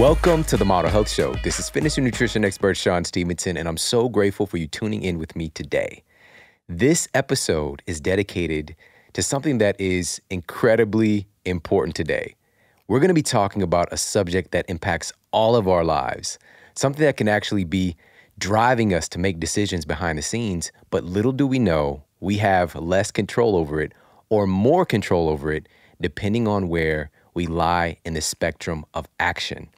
Welcome to the Model Health Show. This is fitness and nutrition expert Shawn Stevenson, and I'm so grateful for you tuning in with me today. This episode is dedicated to something that is incredibly important today. We're going to be talking about a subject that impacts all of our lives, something that can actually be driving us to make decisions behind the scenes, but little do we know, we have less control over it or more control over it, depending on where we lie in the spectrum of action.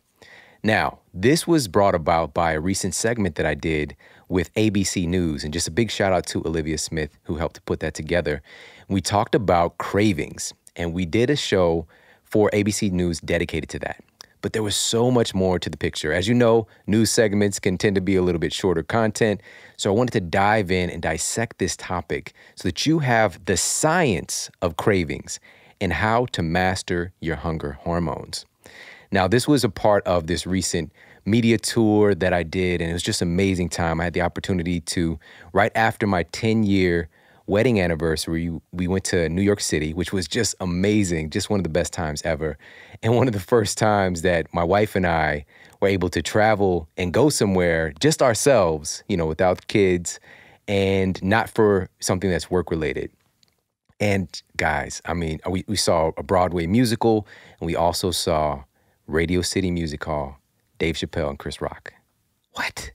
Now, this was brought about by a recent segment that I did with ABC News, and just a big shout out to Olivia Smith who helped put that together. We talked about cravings, and we did a show for ABC News dedicated to that. But there was so much more to the picture. As you know, news segments can tend to be a little bit shorter content, so I wanted to dive in and dissect this topic so that you have the science of cravings and how to master your hunger hormones. Now, this was a part of this recent media tour that I did, and it was just an amazing time. I had the opportunity to, right after my 10-year wedding anniversary, we went to New York City, which was just amazing, just one of the best times ever. And one of the first times that my wife and I were able to travel and go somewhere just ourselves, you know, without kids and not for something that's work-related. And guys, I mean, we saw a Broadway musical, and we also saw Radio City Music Hall, Dave Chappelle and Chris Rock. What?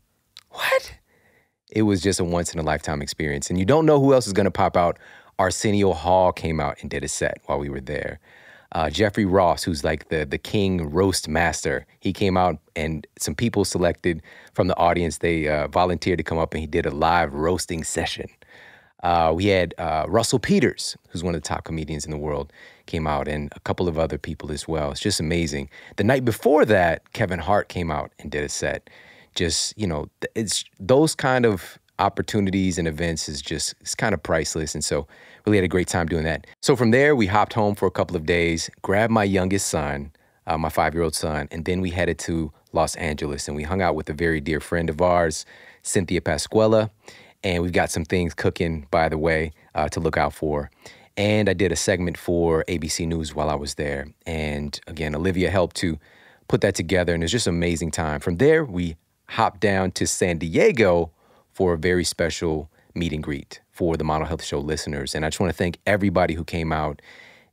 It was just a once-in-a-lifetime experience. And you don't know who else is going to pop out. Arsenio Hall came out and did a set while we were there. Jeffrey Ross, who's like the king roast master, he came out, and some people selected from the audience, they volunteered to come up, and he did a live roasting session. We had Russell Peters, who's one of the top comedians in the world, came out, and a couple of other people as well. It's just amazing. The night before that, Kevin Hart came out and did a set. Just, you know, it's those kind of opportunities and events is just, it's kind of priceless. And so really had a great time doing that. So from there, we hopped home for a couple of days, grabbed my youngest son, my 5-year-old son, and then we headed to Los Angeles, and we hung out with a very dear friend of ours, Cynthia Pasquella. And we've got some things cooking, by the way, to look out for. And I did a segment for ABC News while I was there. And again, Olivia helped to put that together, and it was just an amazing time. From there, we hopped down to San Diego for a very special meet and greet for the Model Health Show listeners. And I just want to thank everybody who came out.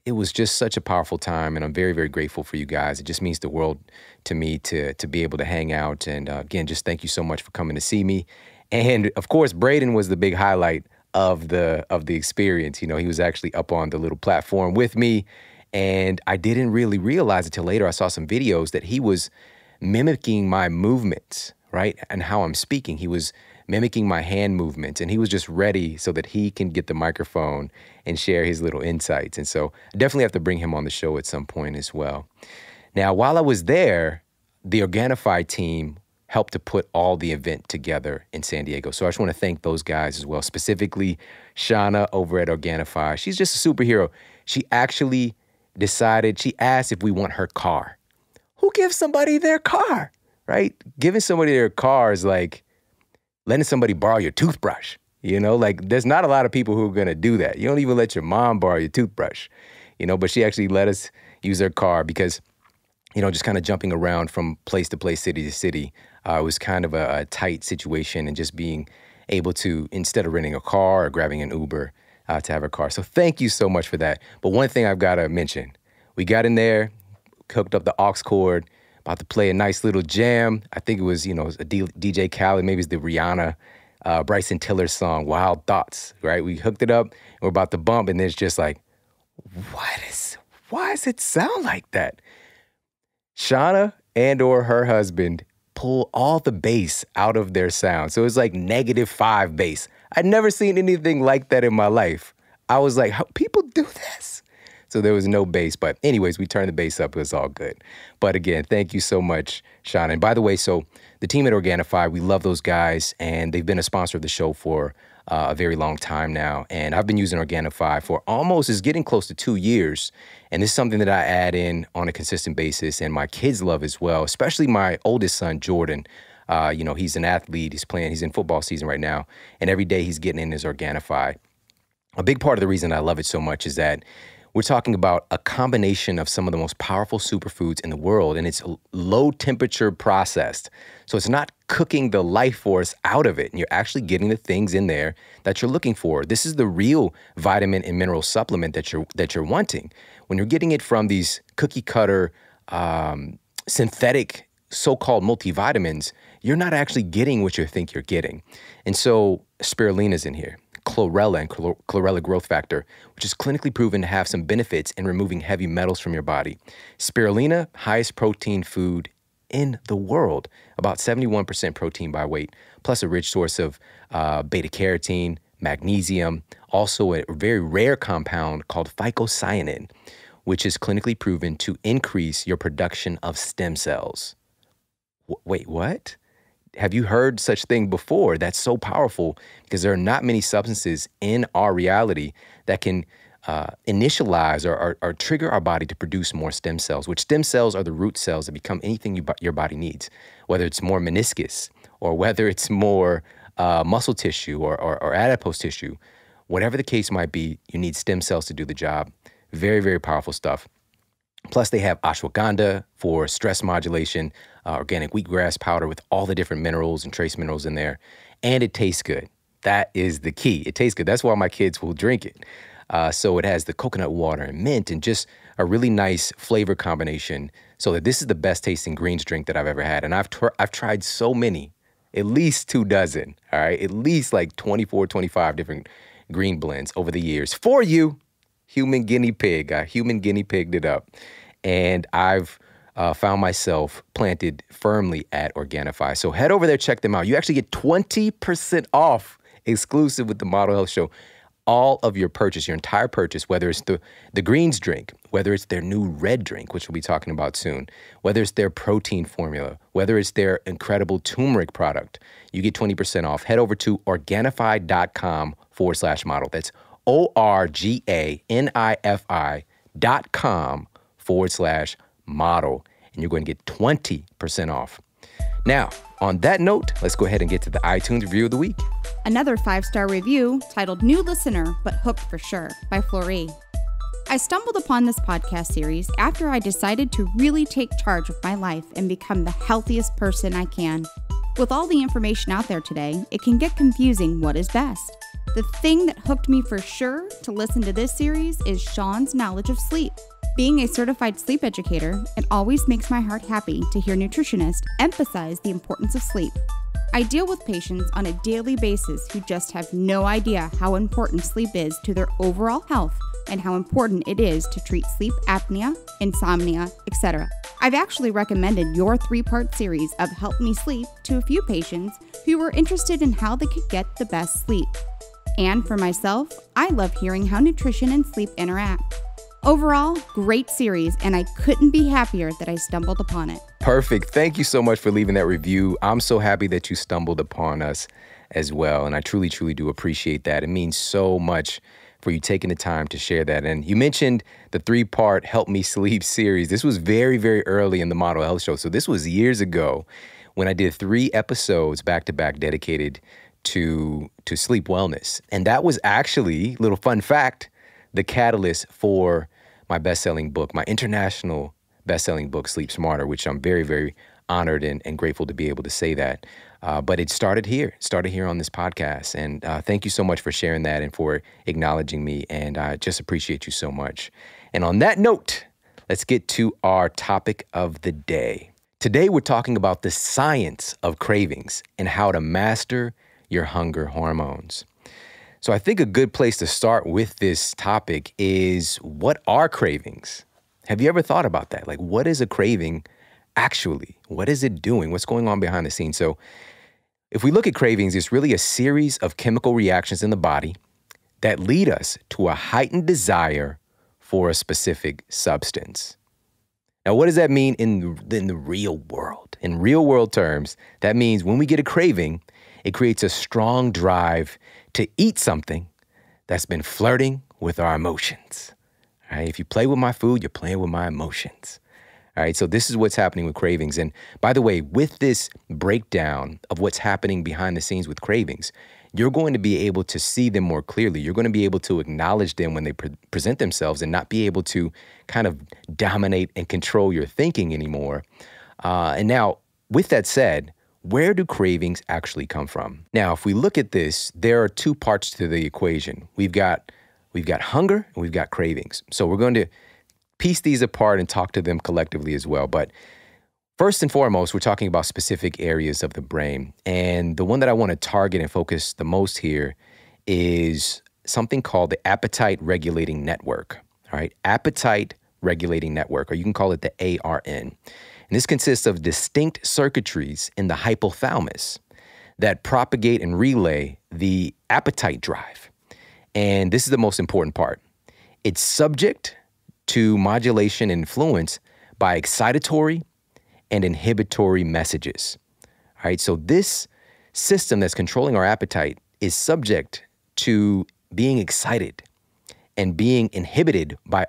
It was just such a powerful time, and I'm very, very grateful for you guys. It just means the world to me to be able to hang out. And again, just thank you so much for coming to see me. And of course, Braden was the big highlight of the experience. You know, he was actually up on the little platform with me, and I didn't really realize until later. I saw some videos that he was mimicking my movements, right? And how I'm speaking. He was mimicking my hand movements, and he was just ready so that he can get the microphone and share his little insights. And so I definitely have to bring him on the show at some point as well. Now, while I was there, the Organifi team helped to put all the event together in San Diego. So I just want to thank those guys as well, specifically Shauna over at Organifi. She's just a superhero. She actually decided, she asked if we want her car. Who gives somebody their car, right? Giving somebody their car is like letting somebody borrow your toothbrush. You know, like there's not a lot of people who are going to do that. You don't even let your mom borrow your toothbrush, you know, but she actually let us use her car because, you know, just kind of jumping around from place to place, city to city, it was kind of a tight situation, and just being able to, instead of renting a car or grabbing an Uber, to have a car. So thank you so much for that. But one thing I've got to mention, we got in there, hooked up the aux cord, about to play a nice little jam. I think it was, you know, a DJ Khaled, maybe it's the Rihanna, Bryson Tiller song, Wild Thoughts, right? We hooked it up, and we're about to bump, and it's just like, why does it sound like that? Shauna and or her husband pull all the bass out of their sound. So it's like -5 bass. I'd never seen anything like that in my life. I was like, how people do this? So there was no bass, but anyways, we turned the bass up. It was all good. But again, thank you so much, Shauna. And by the way, so the team at Organifi, we love those guys, and they've been a sponsor of the show for a very long time now. And I've been using Organifi for almost, it's getting close to 2 years. And this is something that I add in on a consistent basis, and my kids love as well, especially my oldest son, Jordan. You know, he's an athlete, he's in football season right now, and every day he's getting in his Organifi. A big part of the reason I love it so much is that We're talking about a combination of some of the most powerful superfoods in the world, and it's low temperature processed. So it's not cooking the life force out of it, and you're actually getting the things in there that you're looking for. This is the real vitamin and mineral supplement that you're wanting. When you're getting it from these cookie cutter, synthetic so-called multivitamins, you're not actually getting what you think you're getting. And so spirulina's in here. Chlorella and chlorella growth factor, which is clinically proven to have some benefits in removing heavy metals from your body. Spirulina, highest protein food in the world, about 71% protein by weight, plus a rich source of beta-carotene, magnesium, also a very rare compound called phycocyanin, which is clinically proven to increase your production of stem cells. Wait, what? Have you heard such thing before? That's so powerful because there are not many substances in our reality that can initialize or trigger our body to produce more stem cells, which stem cells are the root cells that become anything your body needs, whether it's more meniscus or whether it's more muscle tissue or adipose tissue. Whatever the case might be, you need stem cells to do the job. Very, very powerful stuff. Plus, they have ashwagandha for stress modulation, organic wheatgrass powder with all the different minerals and trace minerals in there. And it tastes good. That is the key. It tastes good. That's why my kids will drink it. So it has the coconut water and mint and just a really nice flavor combination so that this is the best tasting greens drink that I've ever had. And I've tried so many, at least 2 dozen, all right? At least like 24, 25 different green blends over the years for you. Human guinea pig. I human guinea pigged it up. And I've found myself planted firmly at Organifi. So head over there, check them out. You actually get 20% off exclusive with the Model Health Show. All of your purchase, your entire purchase, whether it's the greens drink, whether it's their new red drink, which we'll be talking about soon, whether it's their protein formula, whether it's their incredible turmeric product, you get 20% off. Head over to Organifi.com/model. That's ORGANIFI.com/model, and you're going to get 20% off. Now, on that note, let's go ahead and get to the iTunes review of the week. Another 5-star review titled New Listener, but Hooked for Sure by Floree. I stumbled upon this podcast series after I decided to really take charge of my life and become the healthiest person I can. With all the information out there today, it can get confusing what is best. The thing that hooked me for sure to listen to this series is Shawn's knowledge of sleep. Being a certified sleep educator, it always makes my heart happy to hear nutritionists emphasize the importance of sleep. I deal with patients on a daily basis who just have no idea how important sleep is to their overall health and how important it is to treat sleep apnea, insomnia, etc. I've actually recommended your 3-part series of Help Me Sleep to a few patients who were interested in how they could get the best sleep. And for myself, I love hearing how nutrition and sleep interact. Overall, great series, and I couldn't be happier that I stumbled upon it. Perfect. Thank you so much for leaving that review. I'm so happy that you stumbled upon us as well, and I truly, truly do appreciate that. It means so much for you taking the time to share that. And you mentioned the 3-part Help Me Sleep series. This was very, very early in the Model Health Show, so this was years ago when I did 3 episodes back-to-back dedicated to sleep wellness. And that was actually, little fun fact, the catalyst for my best-selling book, my international best-selling book, Sleep Smarter, which I'm very, very honored and grateful to be able to say that. But it started here. It started here on this podcast. And thank you so much for sharing that and for acknowledging me. And I just appreciate you so much. And on that note, let's get to our topic of the day. Today, we're talking about the science of cravings and how to master your hunger hormones. So I think a good place to start with this topic is, what are cravings? Have you ever thought about that? Like, what is a craving actually? What is it doing? What's going on behind the scenes? So if we look at cravings, it's really a series of chemical reactions in the body that lead us to a heightened desire for a specific substance. Now, what does that mean in the real world? In real world terms, that means when we get a craving, it creates a strong drive to eat something that's been flirting with our emotions. All right? If you play with my food, you're playing with my emotions. All right, so this is what's happening with cravings. And by the way, with this breakdown of what's happening behind the scenes with cravings, you're going to be able to see them more clearly. You're going to be able to acknowledge them when they present themselves and not be able to kind of dominate and control your thinking anymore. And now, with that said, where do cravings actually come from? Now, if we look at this, there are two parts to the equation. We've got hunger and we've got cravings. So we're going to piece these apart and talk to them collectively as well. But first and foremost, we're talking about specific areas of the brain. And the one that I want to target and focus the most here is something called the appetite regulating network, all right? Appetite regulating network, or you can call it the ARN. And this consists of distinct circuitries in the hypothalamus that propagate and relay the appetite drive. And this is the most important part. It's subject to modulation and influence by excitatory and inhibitory messages. All right, so this system that's controlling our appetite is subject to being excited and being inhibited by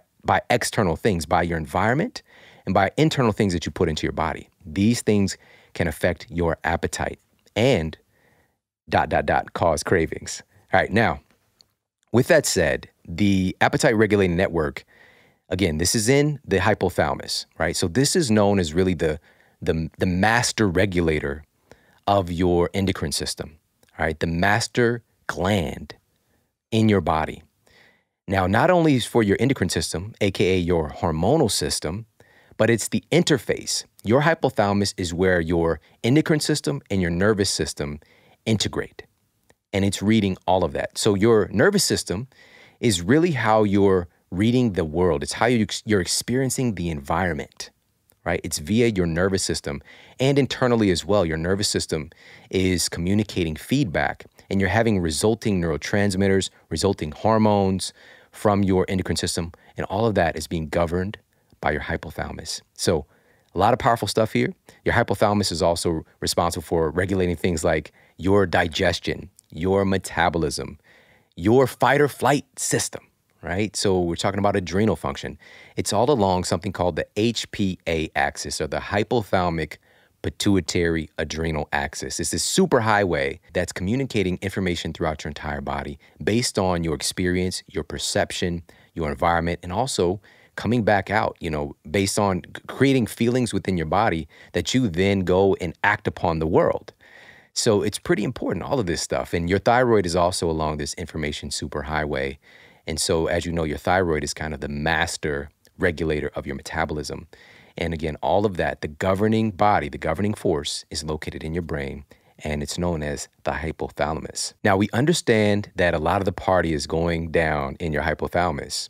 external things, by your environment and by internal things that you put into your body. These things can affect your appetite and ... cause cravings. All right, now, with that said, the appetite regulating network, again, this is in the hypothalamus, right? So this is known as really the master regulator of your endocrine system, all right? The master gland in your body. Now, not only is for your endocrine system, AKA your hormonal system, but it's the interface. Your hypothalamus is where your endocrine system and your nervous system integrate, and it's reading all of that. So your nervous system is really how your reading the world. It's how you're experiencing the environment, right? It's via your nervous system and internally as well. Your nervous system is communicating feedback and you're having resulting neurotransmitters, resulting hormones from your endocrine system. And all of that is being governed by your hypothalamus. So a lot of powerful stuff here. Your hypothalamus is also responsible for regulating things like your digestion, your metabolism, your fight or flight system, right? So we're talking about adrenal function. It's all along something called the HPA axis, or the hypothalamic pituitary adrenal axis. It's this super highway that's communicating information throughout your entire body based on your experience, your perception, your environment, and also coming back out, you know, based on creating feelings within your body that you then go and act upon the world. So it's pretty important, all of this stuff. And your thyroid is also along this information super highway. And so, as you know, your thyroid is kind of the master regulator of your metabolism. And again, all of that, the governing body, the governing force is located in your brain, and it's known as the hypothalamus. Now, we understand that a lot of the party is going down in your hypothalamus,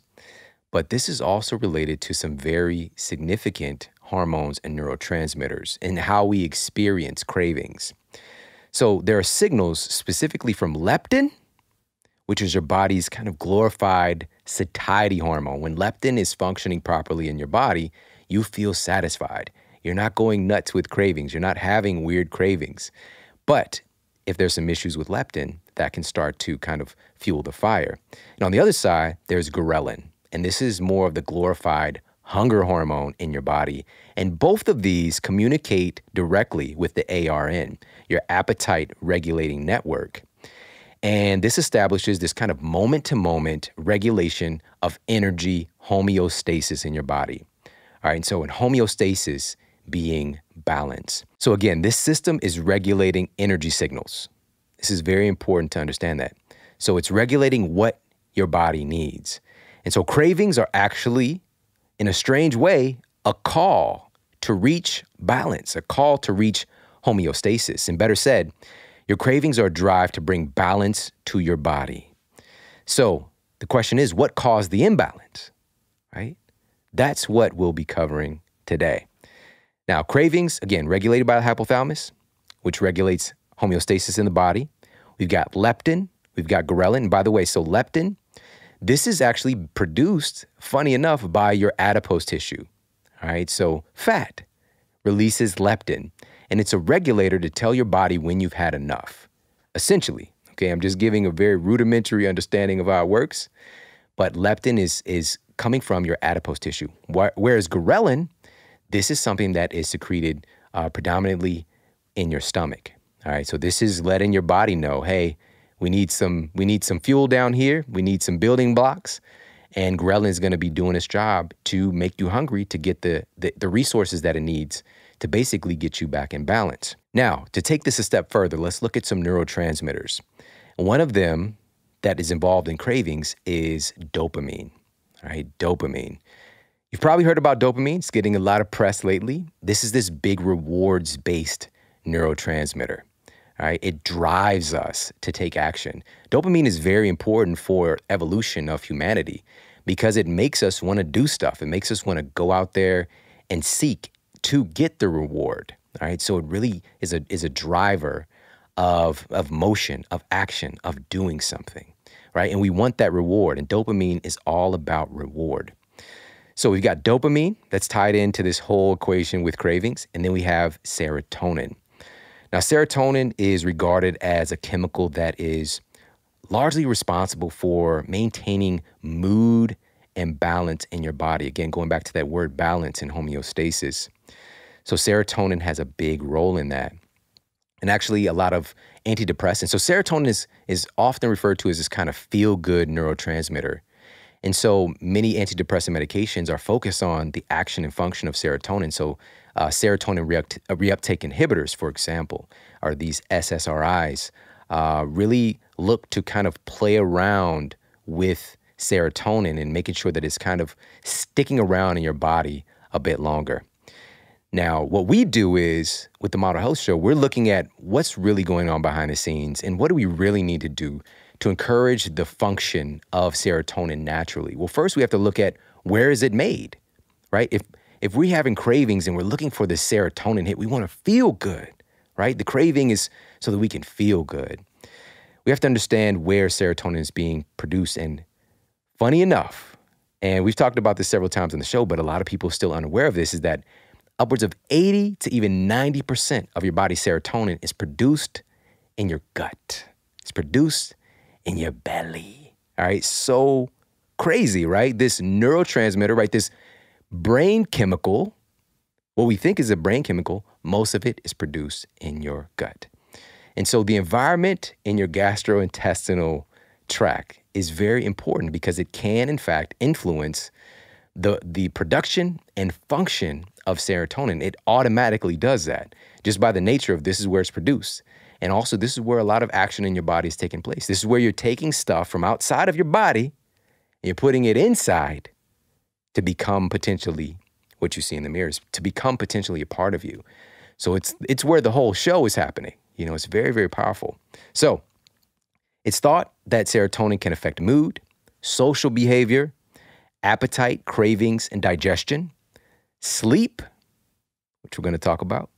but this is also related to some very significant hormones and neurotransmitters and how we experience cravings. So there are signals specifically from leptin, which is your body's kind of glorified satiety hormone. When leptin is functioning properly in your body, you feel satisfied. You're not going nuts with cravings. You're not having weird cravings. But if there's some issues with leptin, that can start to kind of fuel the fire. And on the other side, there's ghrelin. And this is more of the glorified hunger hormone in your body. And both of these communicate directly with the ARN, your appetite regulating network. And this establishes this kind of moment-to-moment regulation of energy homeostasis in your body. All right, and so in homeostasis being balance. So again, this system is regulating energy signals. This is very important to understand that. So it's regulating what your body needs. And so cravings are actually, in a strange way, a call to reach balance, a call to reach homeostasis. And better said, your cravings are a drive to bring balance to your body. So the question is, what caused the imbalance, right? That's what we'll be covering today. Now, cravings, again, regulated by the hypothalamus, which regulates homeostasis in the body. We've got leptin, we've got ghrelin. And by the way, so leptin, this is actually produced, funny enough, by your adipose tissue, all right? So fat releases leptin. And it's a regulator to tell your body when you've had enough, essentially. Okay, I'm just giving a very rudimentary understanding of how it works, but leptin is coming from your adipose tissue. Whereas ghrelin, this is something that is secreted predominantly in your stomach. All right, so this is letting your body know, hey, We need some fuel down here. We need some building blocks. And ghrelin is going to be doing its job to make you hungry, to get the resources that it needs to basically get you back in balance. Now, to take this a step further, let's look at some neurotransmitters. One of them that is involved in cravings is dopamine. All right, dopamine. You've probably heard about dopamine. It's getting a lot of press lately. This is this big rewards-based neurotransmitter. All right, it drives us to take action. Dopamine is very important for evolution of humanity because it makes us want to do stuff. It makes us want to go out there and seek to get the reward. All right, so it really is a driver of motion, of action, of doing something, right? And we want that reward, and dopamine is all about reward. So we've got dopamine that's tied into this whole equation with cravings, and then we have serotonin. Now, serotonin is regarded as a chemical that is largely responsible for maintaining mood and balance in your body. Again, going back to that word balance and homeostasis. So serotonin has a big role in that. And actually a lot of antidepressants. So serotonin is often referred to as this kind of feel-good neurotransmitter. And so many antidepressant medications are focused on the action and function of serotonin. So serotonin reuptake inhibitors, for example, are these SSRIs, really look to kind of play around with serotonin and making sure that it's kind of sticking around in your body a bit longer. Now, what we do is, with the Model Health Show, we're looking at what's really going on behind the scenes and what do we really need to do to encourage the function of serotonin naturally. Well, first we have to look at where is it made, right? If we're having cravings and we're looking for the serotonin hit, we want to feel good, right? The craving is so that we can feel good. We have to understand where serotonin is being produced. And funny enough, and we've talked about this several times on the show, but a lot of people are still unaware of this, is that upwards of 80 to even 90% of your body's serotonin is produced in your gut. It's produced in your belly, all right? So crazy, right? This neurotransmitter, right? This brain chemical, what we think is a brain chemical, most of it is produced in your gut. And so the environment in your gastrointestinal tract is very important because it can, in fact, influence the production and function of serotonin. It automatically does that just by the nature of this is where it's produced. And also, this is where a lot of action in your body is taking place. This is where you're taking stuff from outside of your body and you're putting it inside to become potentially what you see in the mirrors, to become potentially a part of you. So it's where the whole show is happening. You know, it's very, very powerful. So it's thought that serotonin can affect mood, social behavior, appetite, cravings, and digestion, sleep, which we're going to talk about,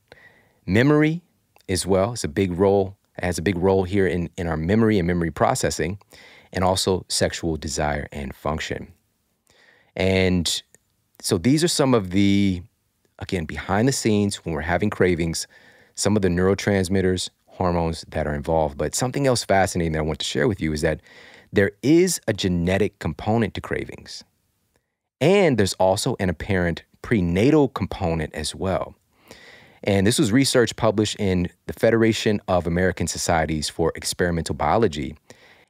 memory as well. It's a big role. It has a big role here in our memory and memory processing, and also sexual desire and function. And so these are some of the, again, behind the scenes when we're having cravings, some of the neurotransmitters, hormones that are involved. But something else fascinating that I want to share with you is that there is a genetic component to cravings. And there's also an apparent prenatal component as well. And this was research published in the Federation of American Societies for Experimental Biology.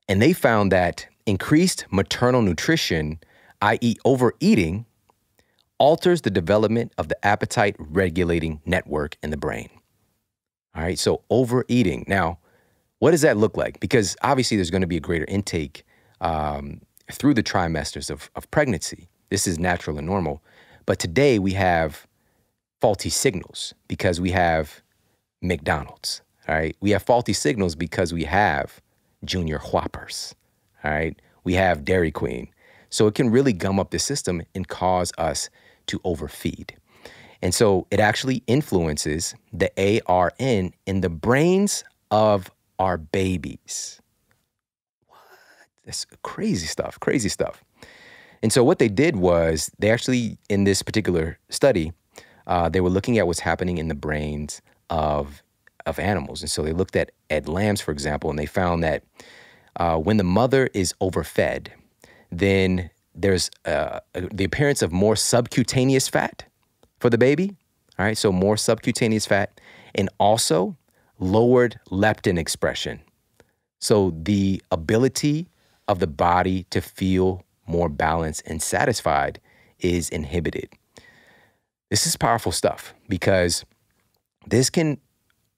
And they found that increased maternal nutrition, i.e. overeating, alters the development of the appetite regulating network in the brain. All right, so overeating. Now, what does that look like? Because obviously there's going to be a greater intake through the trimesters of pregnancy. This is natural and normal. But today we have faulty signals because we have McDonald's, all right? We have faulty signals because we have Junior Whoppers, all right? We have Dairy Queen. So it can really gum up the system and cause us to overfeed. And so it actually influences the ARN in the brains of our babies. What? That's crazy stuff, crazy stuff. And so what they did was they actually, in this particular study, they were looking at what's happening in the brains of animals. And so they looked at lambs, for example, and they found that when the mother is overfed, then there's the appearance of more subcutaneous fat for the baby, all right? So more subcutaneous fat, and also lowered leptin expression. So the ability of the body to feel more balanced and satisfied is inhibited. This is powerful stuff because this can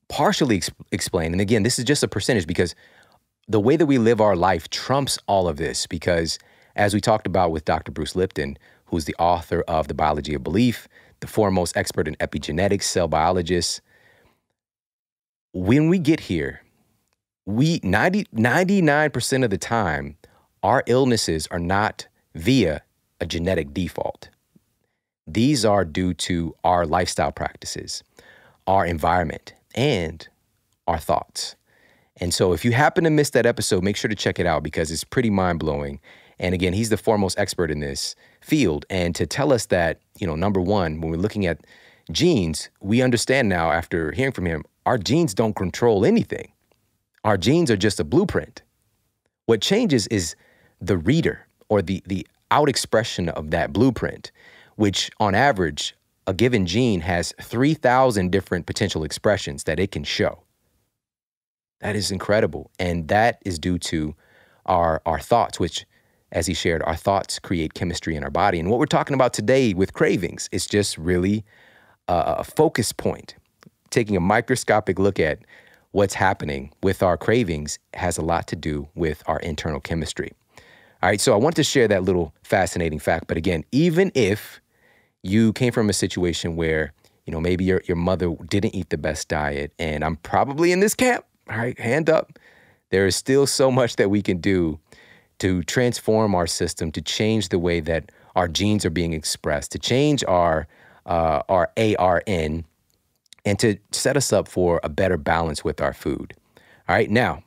partially explain, and again, this is just a percentage because the way that we live our life trumps all of this because as we talked about with Dr. Bruce Lipton, who's the author of The Biology of Belief, the foremost expert in epigenetics, cell biologist, when we get here, we 99% of the time, our illnesses are not via a genetic default. These are due to our lifestyle practices, our environment, and our thoughts. And so if you happen to miss that episode, make sure to check it out because it's pretty mind-blowing. And again, he's the foremost expert in this field. And to tell us that, you know, number one, when we're looking at genes, we understand now after hearing from him, our genes don't control anything. Our genes are just a blueprint. What changes is the reader or the out-expression of that blueprint, which on average, a given gene has 3,000 different potential expressions that it can show. That is incredible. And that is due to our thoughts, which as he shared, our thoughts create chemistry in our body. And what we're talking about today with cravings is just really a focus point. Taking a microscopic look at what's happening with our cravings has a lot to do with our internal chemistry. All right, so I want to share that little fascinating fact. But again, even if you came from a situation where, you know, maybe your mother didn't eat the best diet, and I'm probably in this camp, all right, hand up. There is still so much that we can do to transform our system, to change the way that our genes are being expressed, to change our ARN, and to set us up for a better balance with our food. All right, now,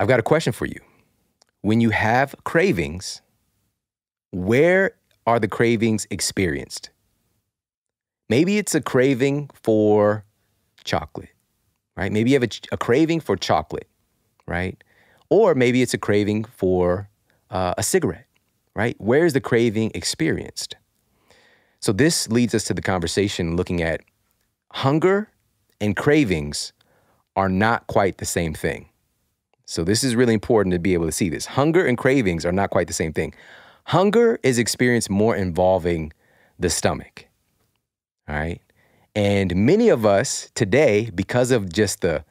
I've got a question for you. When you have cravings, where are the cravings experienced? Maybe it's a craving for chocolate, right? Maybe you have a craving for chocolate, right? Or maybe it's a craving for a cigarette, right? Where is the craving experienced? So this leads us to the conversation looking at hunger and cravings are not quite the same thing. So this is really important to be able to see this. Hunger and cravings are not quite the same thing. Hunger is experienced more involving the stomach, all right? And many of us today, because of just the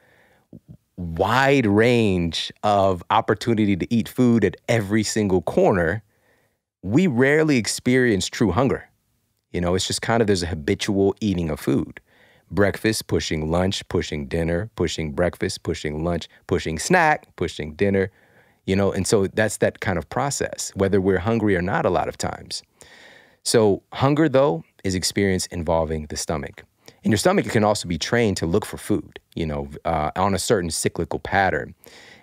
wide range of opportunity to eat food at every single corner, we rarely experience true hunger. You know, it's just kind of there's a habitual eating of food. Breakfast, pushing lunch, pushing dinner, pushing breakfast, pushing lunch, pushing snack, pushing dinner, you know, and so that's that kind of process, whether we're hungry or not a lot of times. So hunger, though, is experience involving the stomach. And your stomach can also be trained to look for food, you know, on a certain cyclical pattern.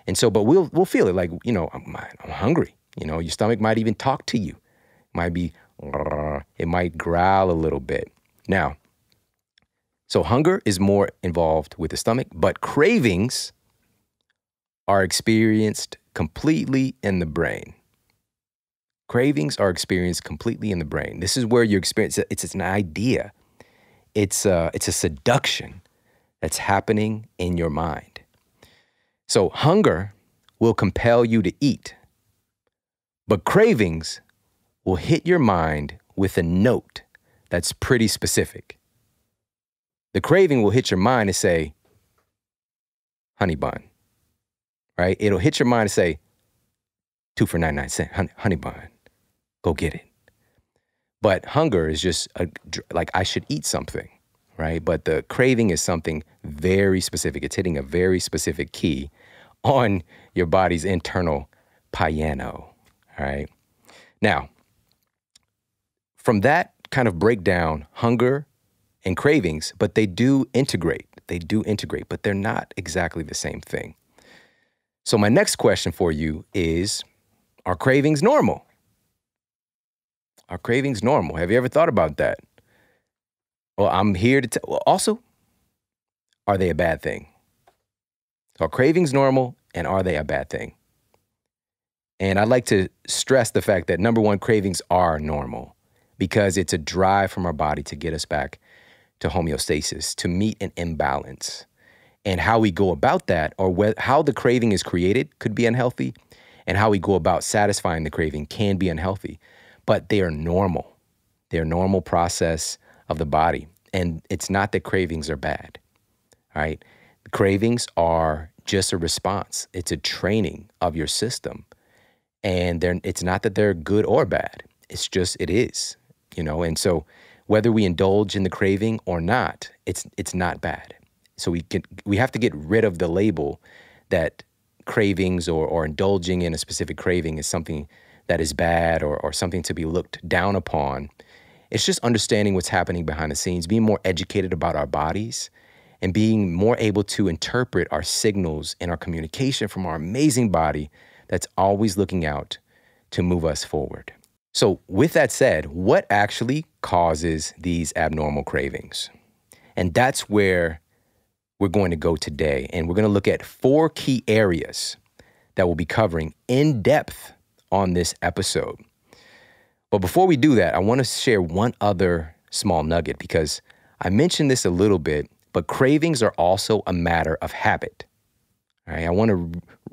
And so, but we'll feel it like, you know, I'm hungry. You know, your stomach might even talk to you. It might growl a little bit. Now, so hunger is more involved with the stomach, but cravings are experienced completely in the brain. Cravings are experienced completely in the brain. This is where your experience, it's an idea. It's a seduction that's happening in your mind. So hunger will compel you to eat, but cravings will hit your mind with a note that's pretty specific. The craving will hit your mind and say, honey bun, right? It'll hit your mind and say, 2 for $0.99, honey bun, go get it. But hunger is just like I should eat something, right? But the craving is something very specific. It's hitting a very specific key on your body's internal piano, all right? Now, from that kind of breakdown, hunger and cravings, but they do integrate, but they're not exactly the same thing. So my next question for you is, are cravings normal? Are cravings normal? Have you ever thought about that? Well, I'm here to tell, well, also, are they a bad thing? Are cravings normal and are they a bad thing? And I'd like to stress the fact that number one, cravings are normal because it's a drive from our body to get us back to homeostasis, to meet an imbalance. and how we go about that, or how the craving is created, could be unhealthy, and how we go about satisfying the craving can be unhealthy. But they are normal. They're a normal process of the body. And it's not that cravings are bad, right? Cravings are just a response. It's a training of your system. And it's not that they're good or bad. It's just it is, you know? And so whether we indulge in the craving or not, it's not bad. So we have to get rid of the label that cravings or indulging in a specific craving is something that is bad or something to be looked down upon. It's just understanding what's happening behind the scenes, being more educated about our bodies, and being more able to interpret our signals and our communication from our amazing body that's always looking out to move us forward. So with that said, what actually causes these abnormal cravings? And that's where we're going to go today. And we're going to look at 4 key areas that we'll be covering in depth on this episode. But before we do that, I want to share one other small nugget, because I mentioned this a little bit, but cravings are also a matter of habit. All right, I want to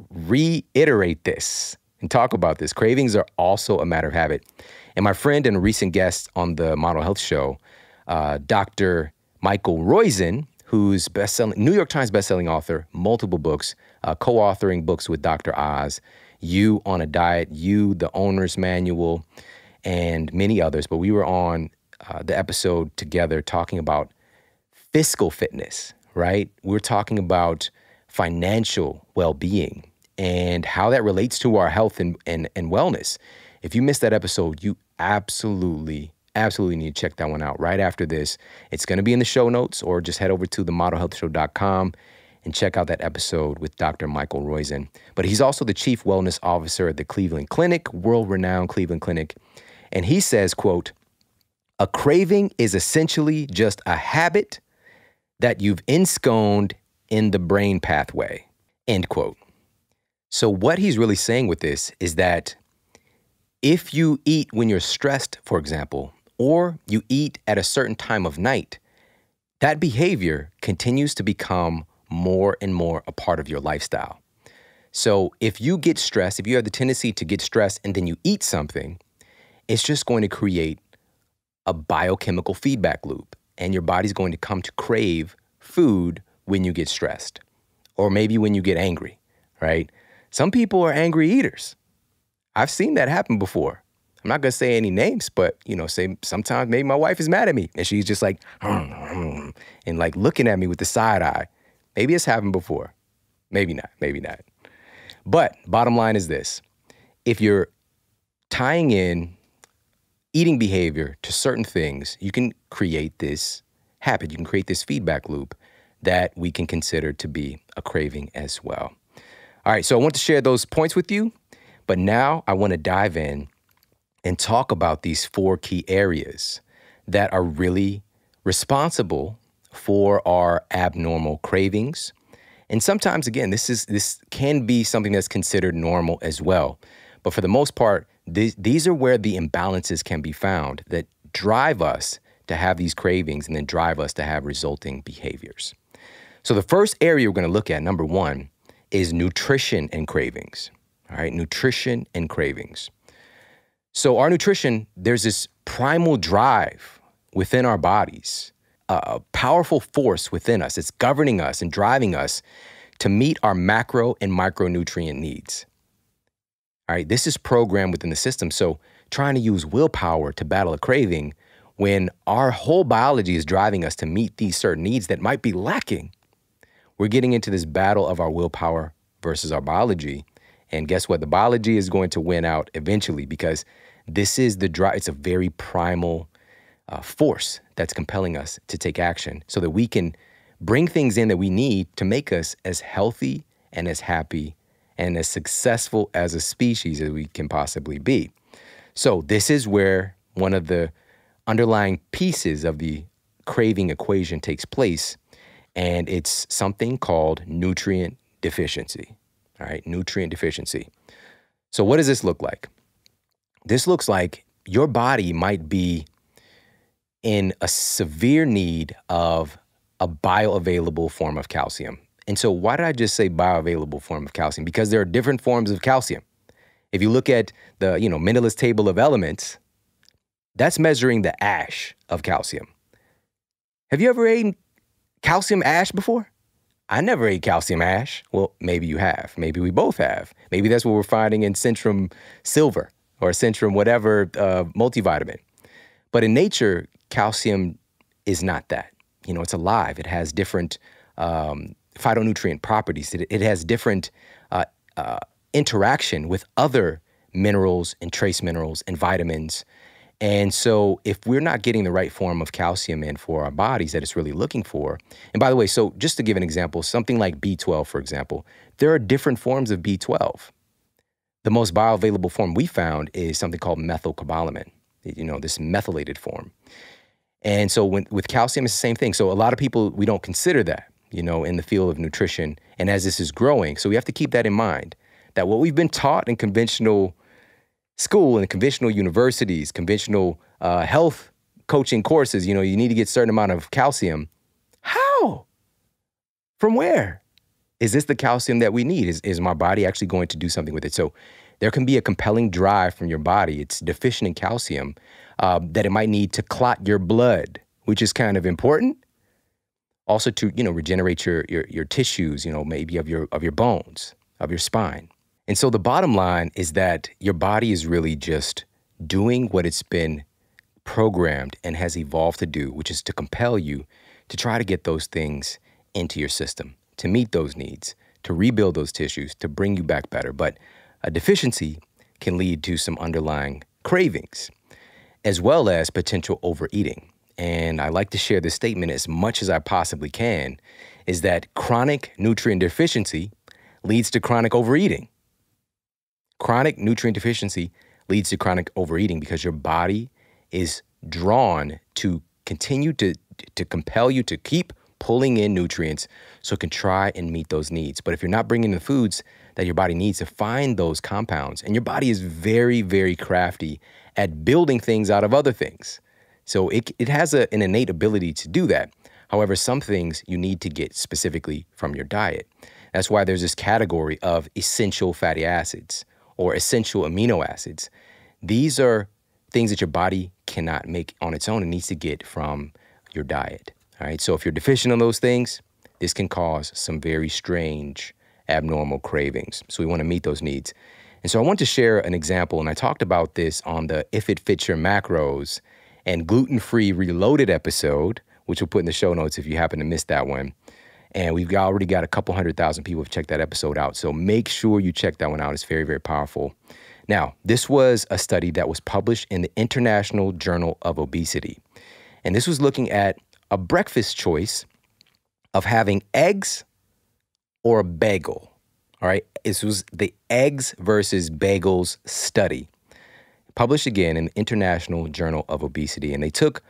reiterate this and talk about this. Cravings are also a matter of habit. And my friend and recent guest on the Model Health Show, Dr. Michael Roizen, who's New York Times bestselling author, multiple books, co-authoring books with Dr. Oz, You on a Diet, You, The Owner's Manual, and many others. But we were on the episode together talking about fiscal fitness, right? We're talking about financial well-being and how that relates to our health and wellness. If you missed that episode, you absolutely need to check that one out right after this. It's going to be in the show notes, or just head over to themodelhealthshow.com and check out that episode with Dr. Michael Roizen. But he's also the chief wellness officer at the Cleveland Clinic, world-renowned Cleveland Clinic. And he says, quote, "A craving is essentially just a habit that you've ensconced in the brain pathway," end quote. So what he's really saying with this is that if you eat when you're stressed, for example, or you eat at a certain time of night, that behavior continues to become more and more a part of your lifestyle. So if you get stressed, if you have the tendency to get stressed and then you eat something, it's just going to create a biochemical feedback loop, and your body's going to come to crave food when you get stressed, or maybe when you get angry, right? Some people are angry eaters. I've seen that happen before. I'm not gonna say any names, but you know, say sometimes maybe my wife is mad at me and she's just like, and like looking at me with the side eye. Maybe it's happened before, maybe not, maybe not. But bottom line is this: if you're tying in eating behavior to certain things, you can create this habit, you can create this feedback loop that we can consider to be a craving as well. All right, so I want to share those points with you. But now I want to dive in and talk about these 4 key areas that are really responsible for our abnormal cravings. And sometimes, again, this can be something that's considered normal as well. But for the most part, these are where the imbalances can be found that drive us to have these cravings and then drive us to have resulting behaviors. So the first area we're going to look at, number 1, is nutrition and cravings. All right, nutrition and cravings. So our nutrition, there's this primal drive within our bodies, a powerful force within us. It's governing us and driving us to meet our macro and micronutrient needs. All right, this is programmed within the system. So trying to use willpower to battle a craving when our whole biology is driving us to meet these certain needs that might be lacking, we're getting into this battle of our willpower versus our biology. And guess what? The biology is going to win out eventually, because this is the drive. It's a very primal force that's compelling us to take action so that we can bring things in that we need to make us as healthy and as happy and as successful as a species as we can possibly be. So this is where one of the underlying pieces of the craving equation takes place, and it's something called nutrient deficiency. All right, nutrient deficiency. So what does this look like? This looks like your body might be in a severe need of a bioavailable form of calcium. And so why did I just say bioavailable form of calcium? Because there are different forms of calcium. If you look at the, you know, Mendele's table of elements, that's measuring the ash of calcium. Have you ever eaten calcium ash before? I never ate calcium ash. Well, maybe you have. Maybe we both have. Maybe that's what we're finding in Centrum Silver or Centrum whatever multivitamin. But in nature, calcium is not that. You know, it's alive. It has different phytonutrient properties. It has different interaction with other minerals and trace minerals and vitamins. And so if we're not getting the right form of calcium in for our bodies that it's really looking for, and by the way, so just to give an example, something like B12, for example, there are different forms of B12. The most bioavailable form we found is something called methylcobalamin, you know, this methylated form. And so with calcium, it's the same thing. So a lot of people, we don't consider that, you know, in the field of nutrition. And as this is growing, so we have to keep that in mind, that what we've been taught in conventional school and conventional universities, conventional health coaching courses, you know, you need to get a certain amount of calcium. How? From where? Is this the calcium that we need? Is my body actually going to do something with it? So there can be a compelling drive from your body. It's deficient in calcium that it might need to clot your blood, which is kind of important. Also to, you know, regenerate your tissues, you know, maybe of your bones, of your spine. And so the bottom line is that your body is really just doing what it's been programmed and has evolved to do, which is to compel you to try to get those things into your system, to meet those needs, to rebuild those tissues, to bring you back better. But a deficiency can lead to some underlying cravings, as well as potential overeating. And I like to share this statement as much as I possibly can, is that chronic nutrient deficiency leads to chronic overeating. Chronic nutrient deficiency leads to chronic overeating because your body is drawn to continue to compel you to keep pulling in nutrients so it can try and meet those needs. But if you're not bringing the foods that your body needs to find those compounds, and your body is very, very crafty at building things out of other things. So it has an innate ability to do that. However, some things you need to get specifically from your diet. That's why there's this category of essential fatty acids, or essential amino acids. These are things that your body cannot make on its own. It needs to get from your diet, all right? So if you're deficient on those things, this can cause some very strange, abnormal cravings. So we wanna meet those needs. And so I want to share an example, and I talked about this on the If It Fits Your Macros and Gluten-Free Reloaded episode, which we'll put in the show notes if you happen to miss that one. And we've already got a couple 100,000 people who've checked that episode out. So make sure you check that one out. It's very, very powerful. Now, this was a study that was published in the International Journal of Obesity. And this was looking at a breakfast choice of having eggs or a bagel. All right. This was the eggs versus bagels study, published again in the International Journal of Obesity. And they took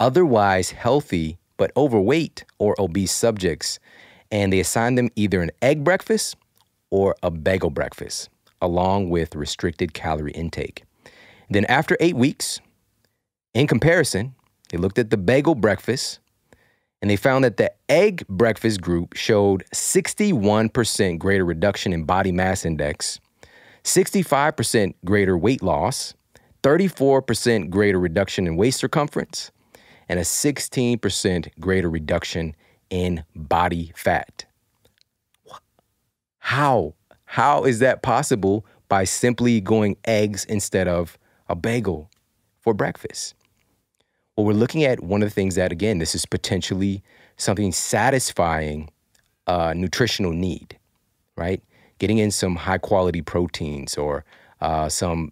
otherwise healthy but overweight or obese subjects, and they assigned them either an egg breakfast or a bagel breakfast, along with restricted calorie intake. Then after 8 weeks, in comparison, they looked at the bagel breakfast, and they found that the egg breakfast group showed 61% greater reduction in body mass index, 65% greater weight loss, 34% greater reduction in waist circumference, and a 16% greater reduction in body fat. How? How is that possible by simply going eggs instead of a bagel for breakfast? Well, we're looking at one of the things that, again, this is potentially something satisfying a nutritional need, right? Getting in some high-quality proteins or some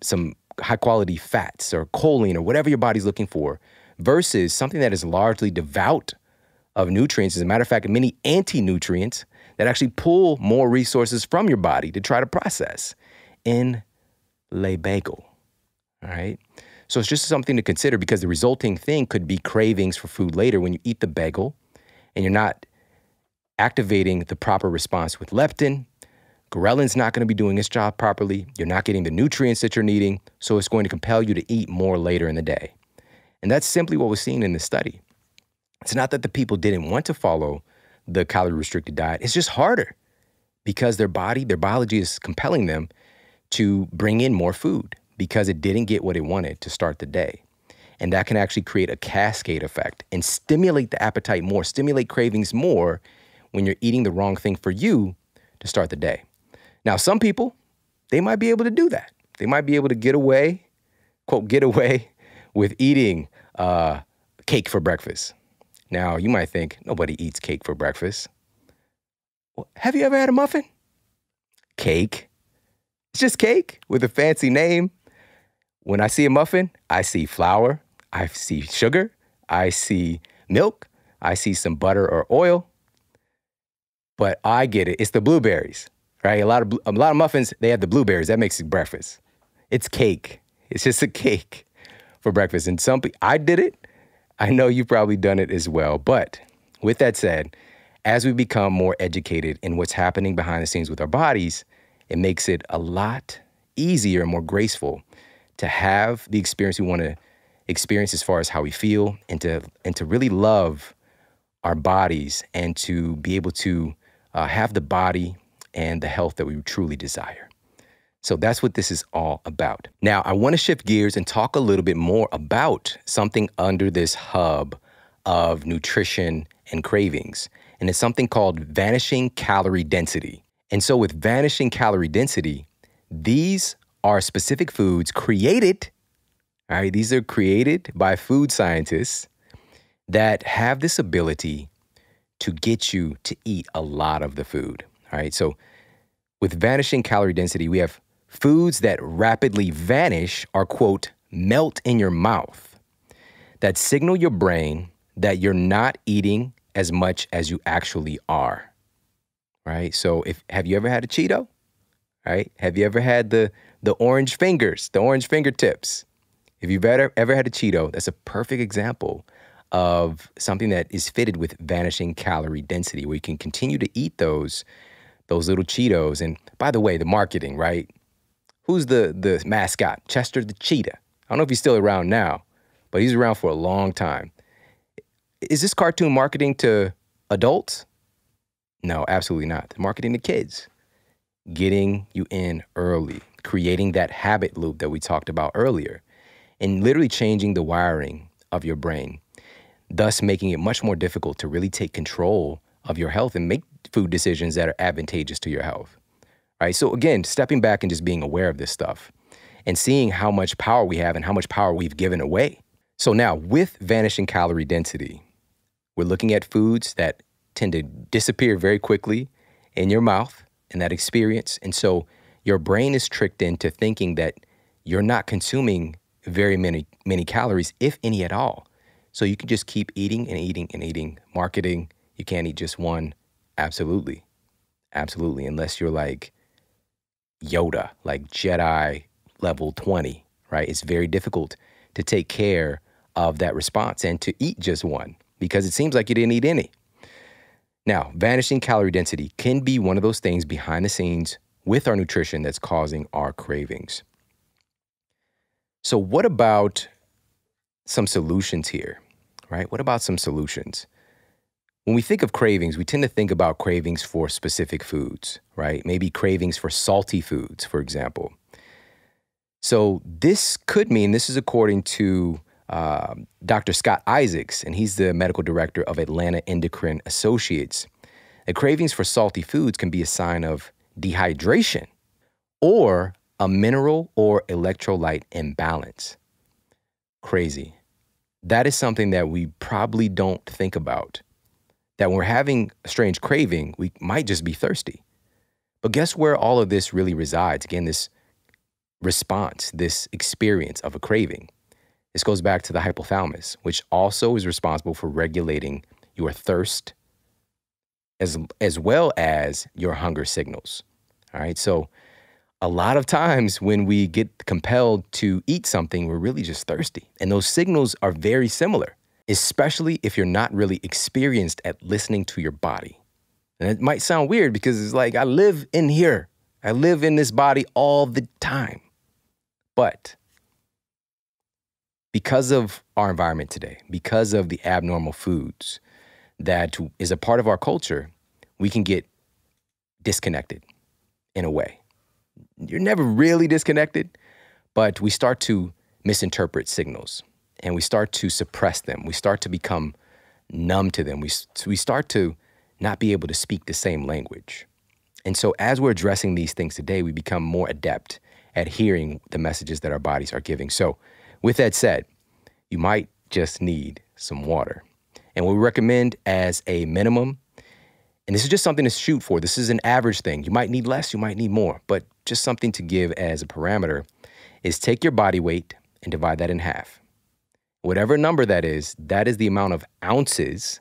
high-quality fats or choline or whatever your body's looking for, versus something that is largely devout of nutrients. As a matter of fact, many anti-nutrients that actually pull more resources from your body to try to process in le bagel, all right? So it's just something to consider, because the resulting thing could be cravings for food later when you eat the bagel and you're not activating the proper response with leptin. Ghrelin's not going to be doing its job properly. You're not getting the nutrients that you're needing, so it's going to compel you to eat more later in the day. And that's simply what was seen in this study. It's not that the people didn't want to follow the calorie-restricted diet, it's just harder because their body, their biology is compelling them to bring in more food because it didn't get what it wanted to start the day. And that can actually create a cascade effect and stimulate the appetite more, stimulate cravings more when you're eating the wrong thing for you to start the day. Now, some people, they might be able to do that. They might be able to get away, quote, get away with eating cake for breakfast. Now, you might think, nobody eats cake for breakfast. Well, have you ever had a muffin? Cake. It's just cake with a fancy name. When I see a muffin, I see flour, I see sugar, I see milk, I see some butter or oil. But I get it. It's the blueberries, right? A lot of muffins, they have the blueberries. That makes it breakfast. It's cake. It's just a cake for breakfast. And some people, I did it. I know you've probably done it as well. But with that said, as we become more educated in what's happening behind the scenes with our bodies, it makes it a lot easier and more graceful to have the experience we want to experience as far as how we feel, and to really love our bodies and to be able to have the body and the health that we truly desire. So that's what this is all about. Now, I want to shift gears and talk a little bit more about something under this hub of nutrition and cravings. And it's something called vanishing calorie density. And so with vanishing calorie density, these are specific foods created, all right, these are created by food scientists that have this ability to get you to eat a lot of the food, all right? So with vanishing calorie density, we have foods that rapidly vanish or, quote, melt in your mouth, that signal your brain that you're not eating as much as you actually are, right? So have you ever had a Cheeto, right? Have you ever had the orange fingers, the orange fingertips? If you've ever had a Cheeto, that's a perfect example of something that is fitted with vanishing calorie density, where you can continue to eat those little Cheetos. And by the way, the marketing, right? Who's the mascot? Chester the Cheetah. I don't know if he's still around now, but he's around for a long time. Is this cartoon marketing to adults? No, absolutely not. They're marketing to kids. Getting you in early, creating that habit loop that we talked about earlier, and literally changing the wiring of your brain, thus making it much more difficult to really take control of your health and make food decisions that are advantageous to your health, right? So again, stepping back and just being aware of this stuff and seeing how much power we have and how much power we've given away. So now with vanishing calorie density, we're looking at foods that tend to disappear very quickly in your mouth and that experience. And so your brain is tricked into thinking that you're not consuming very many calories, if any at all. So you can just keep eating and eating and eating. Marketing, you can't eat just one. Absolutely. Absolutely. Unless you're like Yoda, like Jedi level 20, right? It's very difficult to take care of that response and to eat just one because it seems like you didn't eat any. Now, vanishing calorie density can be one of those things behind the scenes with our nutrition that's causing our cravings. So what about some solutions here, right? What about some solutions? When we think of cravings, we tend to think about cravings for specific foods, right? Maybe cravings for salty foods, for example. So this could mean, this is according to Dr. Scott Isaacs, and he's the medical director of Atlanta Endocrine Associates, that cravings for salty foods can be a sign of dehydration or a mineral or electrolyte imbalance. Crazy. That is something that we probably don't think about. That when we're having a strange craving, we might just be thirsty. But guess where all of this really resides? Again, this response, this experience of a craving. This goes back to the hypothalamus, which also is responsible for regulating your thirst as well as your hunger signals. All right, so a lot of times when we get compelled to eat something, we're really just thirsty. And those signals are very similar, especially if you're not really experienced at listening to your body. And it might sound weird because it's like, I live in here. I live in this body all the time. But because of our environment today, because of the abnormal foods, that is a part of our culture, we can get disconnected in a way. You're never really disconnected, but we start to misinterpret signals and we start to suppress them. We start to become numb to them. We start to not be able to speak the same language. And so as we're addressing these things today, we become more adept at hearing the messages that our bodies are giving. So with that said, you might just need some water. And what we recommend as a minimum, and this is just something to shoot for, this is an average thing. You might need less, you might need more, but just something to give as a parameter is take your body weight and divide that in half. Whatever number that is the amount of ounces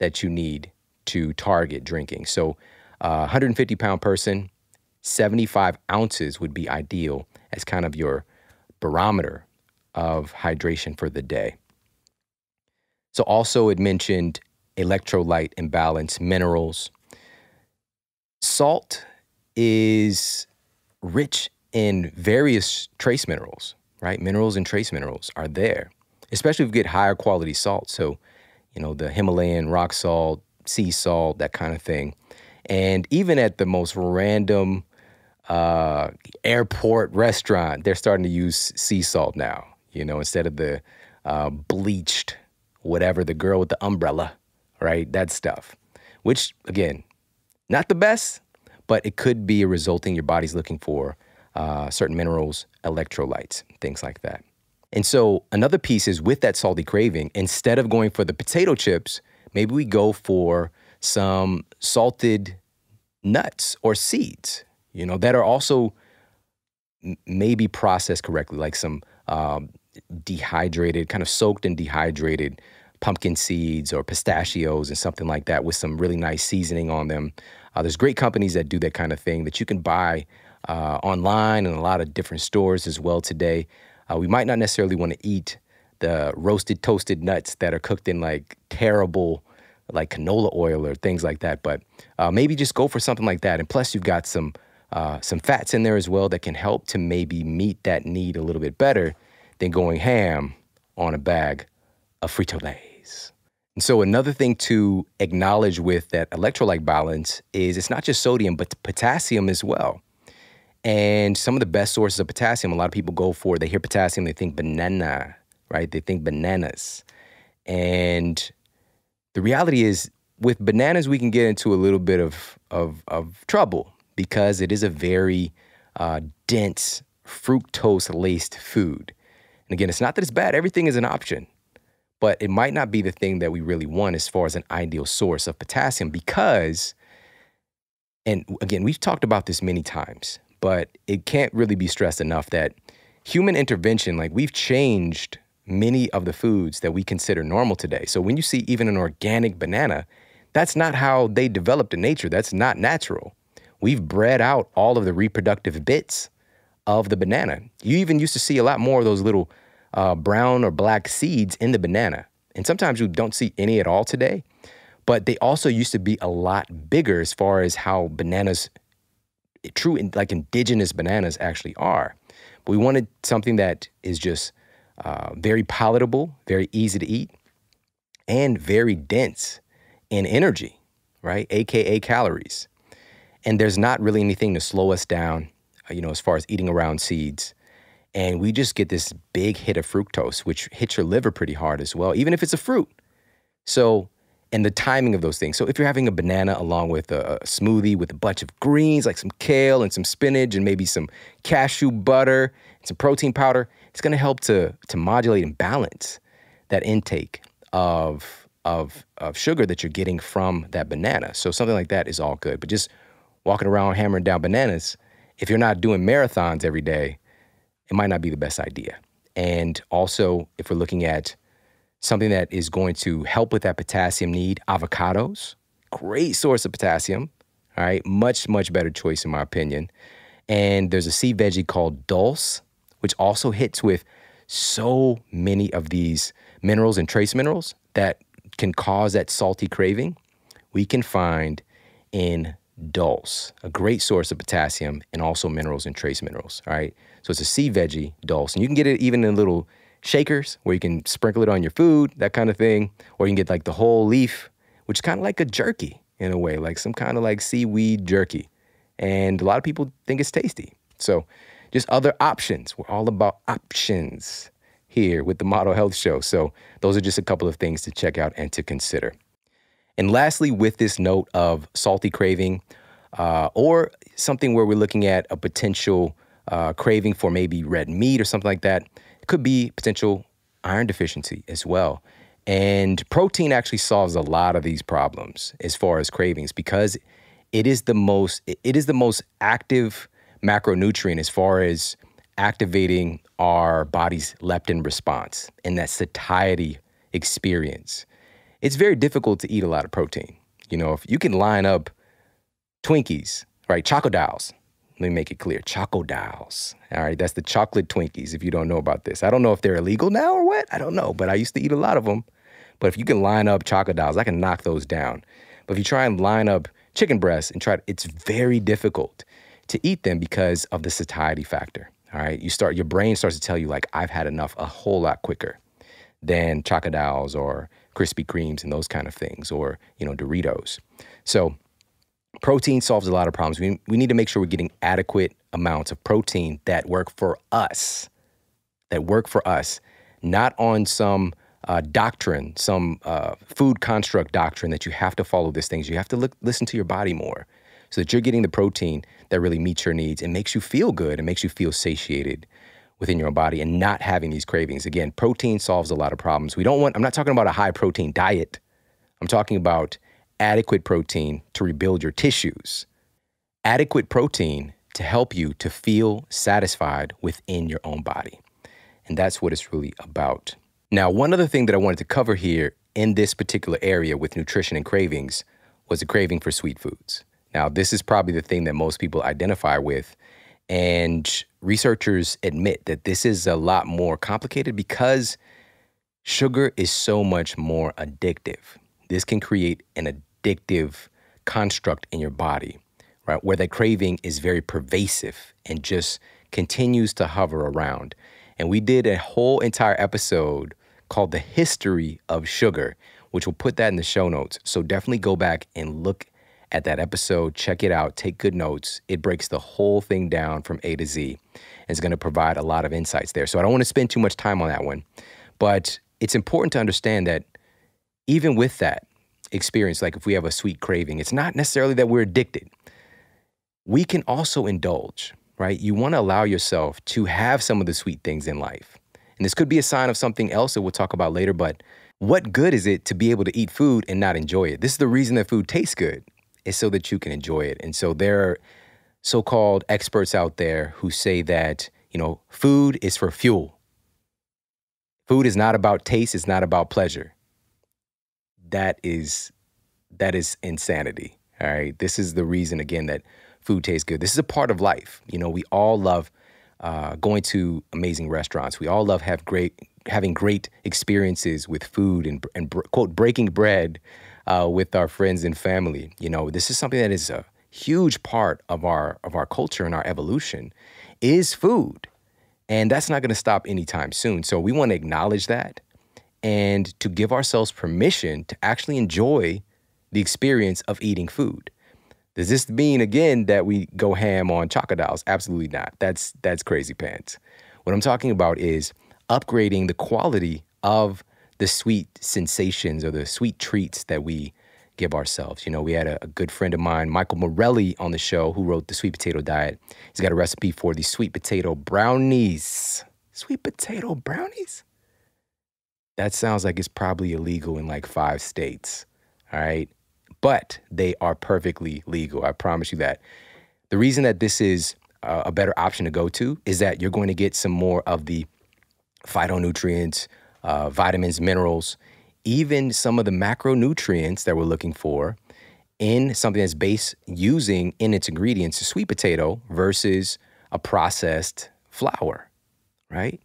that you need to target drinking. So a 150-pound person, 75 ounces would be ideal as kind of your barometer of hydration for the day. So also it mentioned electrolyte imbalance, minerals. Salt is rich in various trace minerals, right? Minerals and trace minerals are there, especially if you get higher quality salt. So, you know, the Himalayan rock salt, sea salt, that kind of thing. And even at the most random airport restaurant, they're starting to use sea salt now, you know, instead of the bleached, whatever, the girl with the umbrella, right? That stuff, which again, not the best, but it could be a result in your body's looking for certain minerals, electrolytes, things like that. And so another piece is with that salty craving, instead of going for the potato chips, maybe we go for some salted nuts or seeds, you know, that are also maybe processed correctly, like some dehydrated, kind of soaked and dehydrated pumpkin seeds or pistachios and something like that with some really nice seasoning on them. There's great companies that do that kind of thing that you can buy online and a lot of different stores as well today. We might not necessarily want to eat the roasted, toasted nuts that are cooked in like terrible, like canola oil or things like that, but maybe just go for something like that. And plus you've got some fats in there as well that can help to maybe meet that need a little bit better than going ham on a bag of Frito-Lays. And so another thing to acknowledge with that electrolyte balance is it's not just sodium, but potassium as well. And some of the best sources of potassium, a lot of people go for, they hear potassium, they think banana, right? They think bananas. And the reality is with bananas, we can get into a little bit of trouble because it is a very dense fructose-laced food. And again, it's not that it's bad. Everything is an option, but it might not be the thing that we really want as far as an ideal source of potassium because, and again, we've talked about this many times, but it can't really be stressed enough that human intervention, like we've changed many of the foods that we consider normal today. So when you see even an organic banana, that's not how they developed in nature. That's not natural. We've bred out all of the reproductive bits of the banana. You even used to see a lot more of those little brown or black seeds in the banana. And sometimes you don't see any at all today, but they also used to be a lot bigger as far as how bananas, true like indigenous bananas actually are. But we wanted something that is just very palatable, very easy to eat, and very dense in energy, right? AKA calories. And there's not really anything to slow us down, you know, as far as eating around seeds. And we just get this big hit of fructose, which hits your liver pretty hard as well, even if it's a fruit. So, and the timing of those things. So if you're having a banana along with a smoothie with a bunch of greens, like some kale and some spinach and maybe some cashew butter and some protein powder, it's gonna help to modulate and balance that intake of sugar that you're getting from that banana. So something like that is all good, but just walking around hammering down bananas, if you're not doing marathons every day, it might not be the best idea. And also, if we're looking at something that is going to help with that potassium need, avocados, great source of potassium, all right? Much, much better choice in my opinion. And there's a sea veggie called dulse, which also hits with so many of these minerals and trace minerals that can cause that salty craving. We can find in dulse, a great source of potassium and also minerals and trace minerals, all right? So it's a sea veggie, dulse, and you can get it even in little shakers where you can sprinkle it on your food, that kind of thing, or you can get like the whole leaf which is kind of like a jerky in a way, like some kind of like seaweed jerky. And a lot of people think it's tasty. So just other options. We're all about options here with the Model Health Show. So those are just a couple of things to check out and to consider. And lastly, with this note of salty craving or something where we're looking at a potential craving for maybe red meat or something like that, it could be potential iron deficiency as well. And protein actually solves a lot of these problems as far as cravings, because it is the most active macronutrient as far as activating our body's leptin response and that satiety experience. It's very difficult to eat a lot of protein. You know, if you can line up Twinkies, right, Chocodiles. Let me make it clear, Chocodiles. All right, that's the chocolate Twinkies, if you don't know about this. I don't know if they're illegal now or what, I don't know, but I used to eat a lot of them. But if you can line up Chocodiles, I can knock those down. But if you try and line up chicken breasts and try, it's very difficult to eat them because of the satiety factor, all right? Your brain starts to tell you, like, I've had enough a whole lot quicker than Chocodiles or Krispy Kremes and those kind of things, or, you know, Doritos. So protein solves a lot of problems. We need to make sure we're getting adequate amounts of protein that work for us, not on some doctrine, some food construct doctrine that you have to follow these things. You have to listen to your body more so that you're getting the protein that really meets your needs and makes you feel good and makes you feel satiated within your own body and not having these cravings. Again, protein solves a lot of problems. I'm not talking about a high protein diet. I'm talking about adequate protein to rebuild your tissues, adequate protein to help you to feel satisfied within your own body. And that's what it's really about. Now, one other thing that I wanted to cover here in this particular area with nutrition and cravings was a craving for sweet foods. Now, this is probably the thing that most people identify with, and researchers admit that this is a lot more complicated because sugar is so much more addictive. This can create an addictive construct in your body, right? Where the craving is very pervasive and just continues to hover around. And we did a whole entire episode called The History of Sugar, which we'll put that in the show notes. So definitely go back and look at that episode, check it out, take good notes. It breaks the whole thing down from A to Z. It's going to provide a lot of insights there. So I don't want to spend too much time on that one, but it's important to understand that even with that experience, like if we have a sweet craving, it's not necessarily that we're addicted. We can also indulge, right? You want to allow yourself to have some of the sweet things in life. And this could be a sign of something else that we'll talk about later, but what good is it to be able to eat food and not enjoy it? This is the reason that food tastes good. It's so that you can enjoy it. And so there are so-called experts out there who say that, you know, food is for fuel. Food is not about taste. It's not about pleasure. That is insanity, all right? This is the reason, again, that food tastes good. This is a part of life. You know, we all love going to amazing restaurants. We all love having great experiences with food and quote, breaking bread with our friends and family. You know, this is something that is a huge part of our culture and our evolution is food. And that's not gonna stop anytime soon. So we wanna acknowledge that and to give ourselves permission to actually enjoy the experience of eating food. Does this mean, again, that we go ham on Chocodiles? Absolutely not. That's crazy pants. What I'm talking about is upgrading the quality of the sweet sensations or the sweet treats that we give ourselves. You know, we had a good friend of mine, Michael Morelli, on the show, who wrote The Sweet Potato Diet. He's got a recipe for the sweet potato brownies. Sweet potato brownies? That sounds like it's probably illegal in like 5 states, all right? But they are perfectly legal, I promise you that. The reason that this is a better option to go to is that you're going to get some more of the phytonutrients, vitamins, minerals, even some of the macronutrients that we're looking for in something that's based using in its ingredients a sweet potato versus a processed flour, right?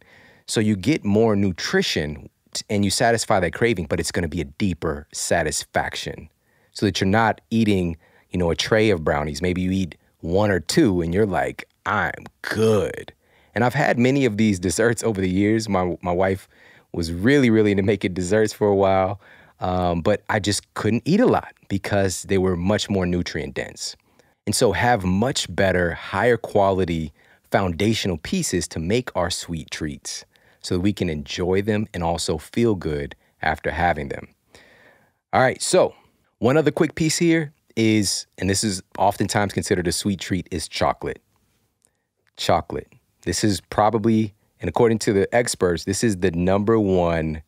So you get more nutrition and you satisfy that craving, but it's gonna be a deeper satisfaction so that you're not eating, you know, a tray of brownies. Maybe you eat 1 or 2 and you're like, I'm good. And I've had many of these desserts over the years. My wife was really, really into making desserts for a while. But I just couldn't eat a lot because they were much more nutrient dense. And so have much better, higher quality foundational pieces to make our sweet treats so that we can enjoy them and also feel good after having them. All right, so one other quick piece here is, and this is oftentimes considered a sweet treat, is chocolate. Chocolate. This is probably, and according to the experts, this is the number one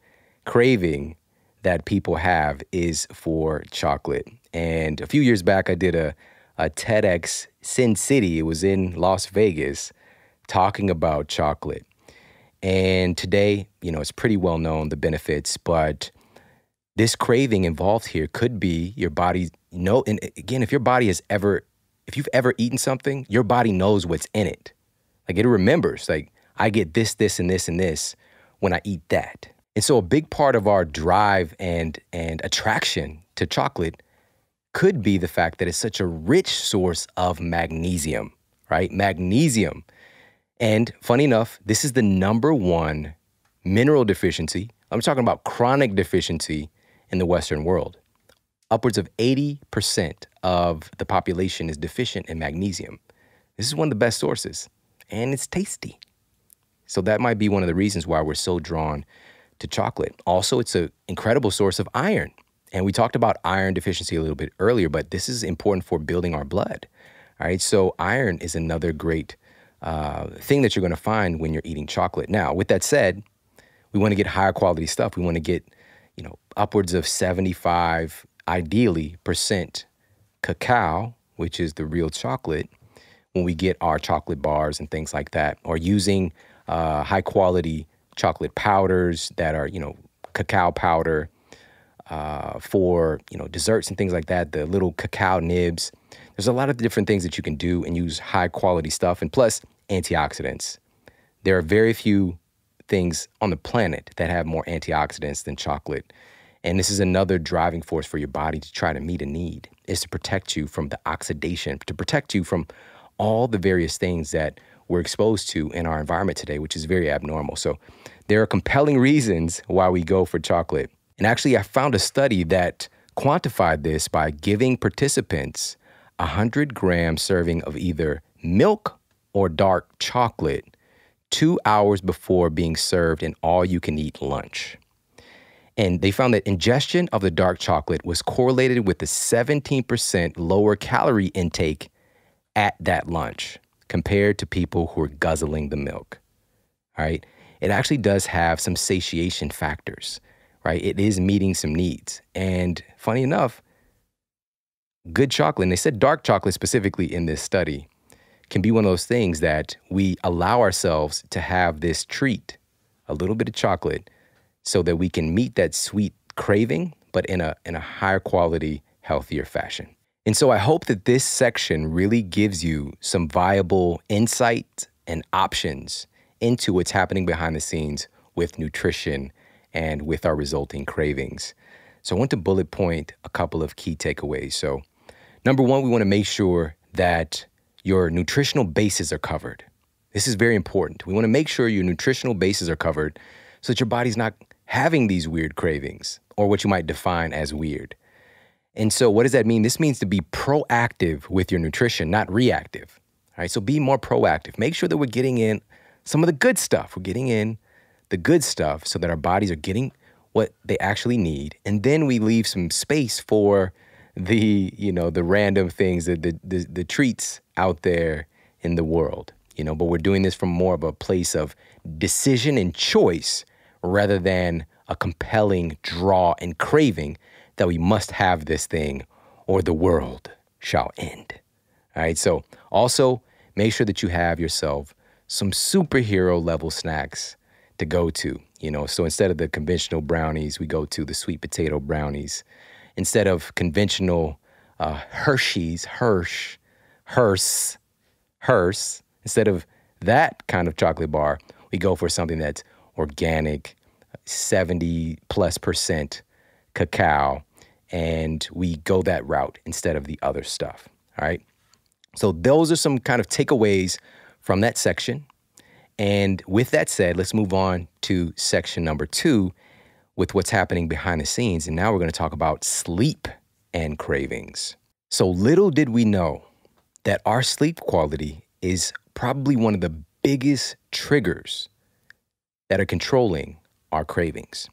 craving that people have is for chocolate. And a few years back, I did a TEDx Sin City. It was in Las Vegas, talking about chocolate. And today, you know, it's pretty well known, the benefits, but this craving involved here could be your body, you know, and again, if your body has ever, if you've ever eaten something, your body knows what's in it. Like it remembers, like I get this, this, and this, and this when I eat that. And so a big part of our drive and attraction to chocolate could be the fact that it's such a rich source of magnesium, right? Magnesium. And funny enough, this is the number one mineral deficiency. I'm talking about chronic deficiency in the Western world. Upwards of 80% of the population is deficient in magnesium. This is one of the best sources, and it's tasty. So that might be one of the reasons why we're so drawn to chocolate. Also, it's an incredible source of iron. And we talked about iron deficiency a little bit earlier, but this is important for building our blood, all right? So iron is another great thing that you're gonna find when you're eating chocolate. Now, with that said, we wanna get higher quality stuff. We wanna get, you know, upwards of 75, ideally, % cacao, which is the real chocolate, when we get our chocolate bars and things like that, or using high quality chocolate powders that are, you know, cacao powder, for, you know, desserts and things like that, the little cacao nibs. There's a lot of different things that you can do and use high quality stuff, and plus antioxidants. There are very few things on the planet that have more antioxidants than chocolate. And this is another driving force for your body to try to meet a need, is to protect you from the oxidation, to protect you from all the various things that we're exposed to in our environment today, which is very abnormal. So there are compelling reasons why we go for chocolate. And actually, I found a study that quantified this by giving participants a 100-gram serving of either milk or dark chocolate 2 hours before being served an all-you-can-eat lunch. And they found that ingestion of the dark chocolate was correlated with a 17% lower calorie intake at that lunch compared to people who were guzzling the milk, all right? It actually does have some satiation factors, right? It is meeting some needs. And funny enough, good chocolate, and they said dark chocolate specifically in this study, can be one of those things that we allow ourselves to have this treat, a little bit of chocolate, so that we can meet that sweet craving, but in a higher quality, healthier fashion. And so I hope that this section really gives you some viable insight and options into what's happening behind the scenes with nutrition and with our resulting cravings. So I want to bullet point a couple of key takeaways. So number one, we want to make sure that your nutritional bases are covered. This is very important. We want to make sure your nutritional bases are covered so that your body's not having these weird cravings, or what you might define as weird. And so what does that mean? This means to be proactive with your nutrition, not reactive. All right, so be more proactive. Make sure that we're getting in some of the good stuff. We're getting in the good stuff so that our bodies are getting what they actually need. And then we leave some space for the, you know, the random things, the treats out there in the world, you know, but we're doing this from more of a place of decision and choice rather than a compelling draw and craving that we must have this thing or the world shall end. All right, so also make sure that you have yourself some superhero level snacks to go to, you know, so instead of the conventional brownies, we go to the sweet potato brownies. Instead of conventional Hershey's, Hearst, instead of that kind of chocolate bar, we go for something that's organic, 70+% cacao, and we go that route instead of the other stuff, all right? So those are some kind of takeaways from that section. And with that said, let's move on to section number 2, with what's happening behind the scenes. And now we're going to talk about sleep and cravings. So little did we know that our sleep quality is probably one of the biggest triggers that are controlling our cravings.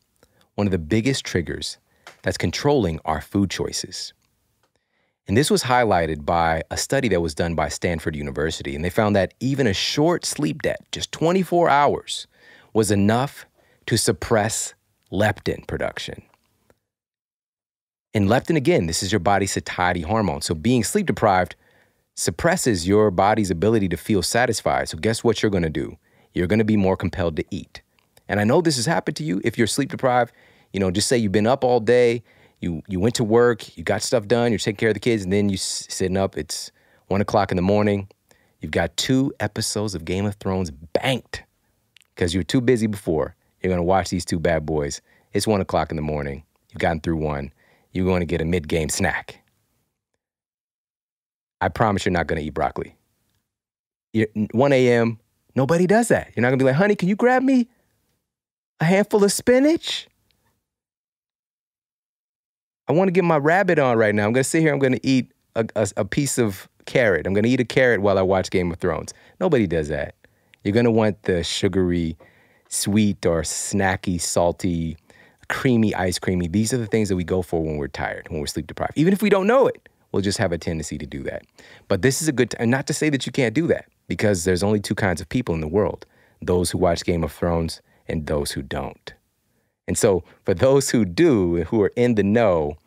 One of the biggest triggers that's controlling our food choices. And this was highlighted by a study that was done by Stanford University, and they found that even a short sleep debt, just 24 hours, was enough to suppress leptin production. And leptin, again, this is your body's satiety hormone. So being sleep deprived suppresses your body's ability to feel satisfied. So guess what you're gonna do? You're gonna be more compelled to eat. And I know this has happened to you if you're sleep deprived. You know, just say you've been up all day, you went to work, you got stuff done, you're taking care of the kids, and then you're sitting up, it's 1 o'clock in the morning, you've got 2 episodes of Game of Thrones banked because you were too busy before. You're going to watch these 2 bad boys. It's 1 o'clock in the morning. You've gotten through 1. You're going to get a mid-game snack. I promise you're not going to eat broccoli. 1 a.m., nobody does that. You're not going to be like, honey, can you grab me a handful of spinach? I want to get my rabbit on right now. I'm going to sit here. I'm going to eat a piece of carrot. I'm going to eat a carrot while I watch Game of Thrones. Nobody does that. You're going to want the sugary, sweet or snacky, salty, creamy, ice creamy. These are the things that we go for when we're tired, when we're sleep deprived. Even if we don't know it, we'll just have a tendency to do that. But this is a good time, not to say that you can't do that, because there's only 2 kinds of people in the world, those who watch Game of Thrones and those who don't. And so for those who do, who are in the know,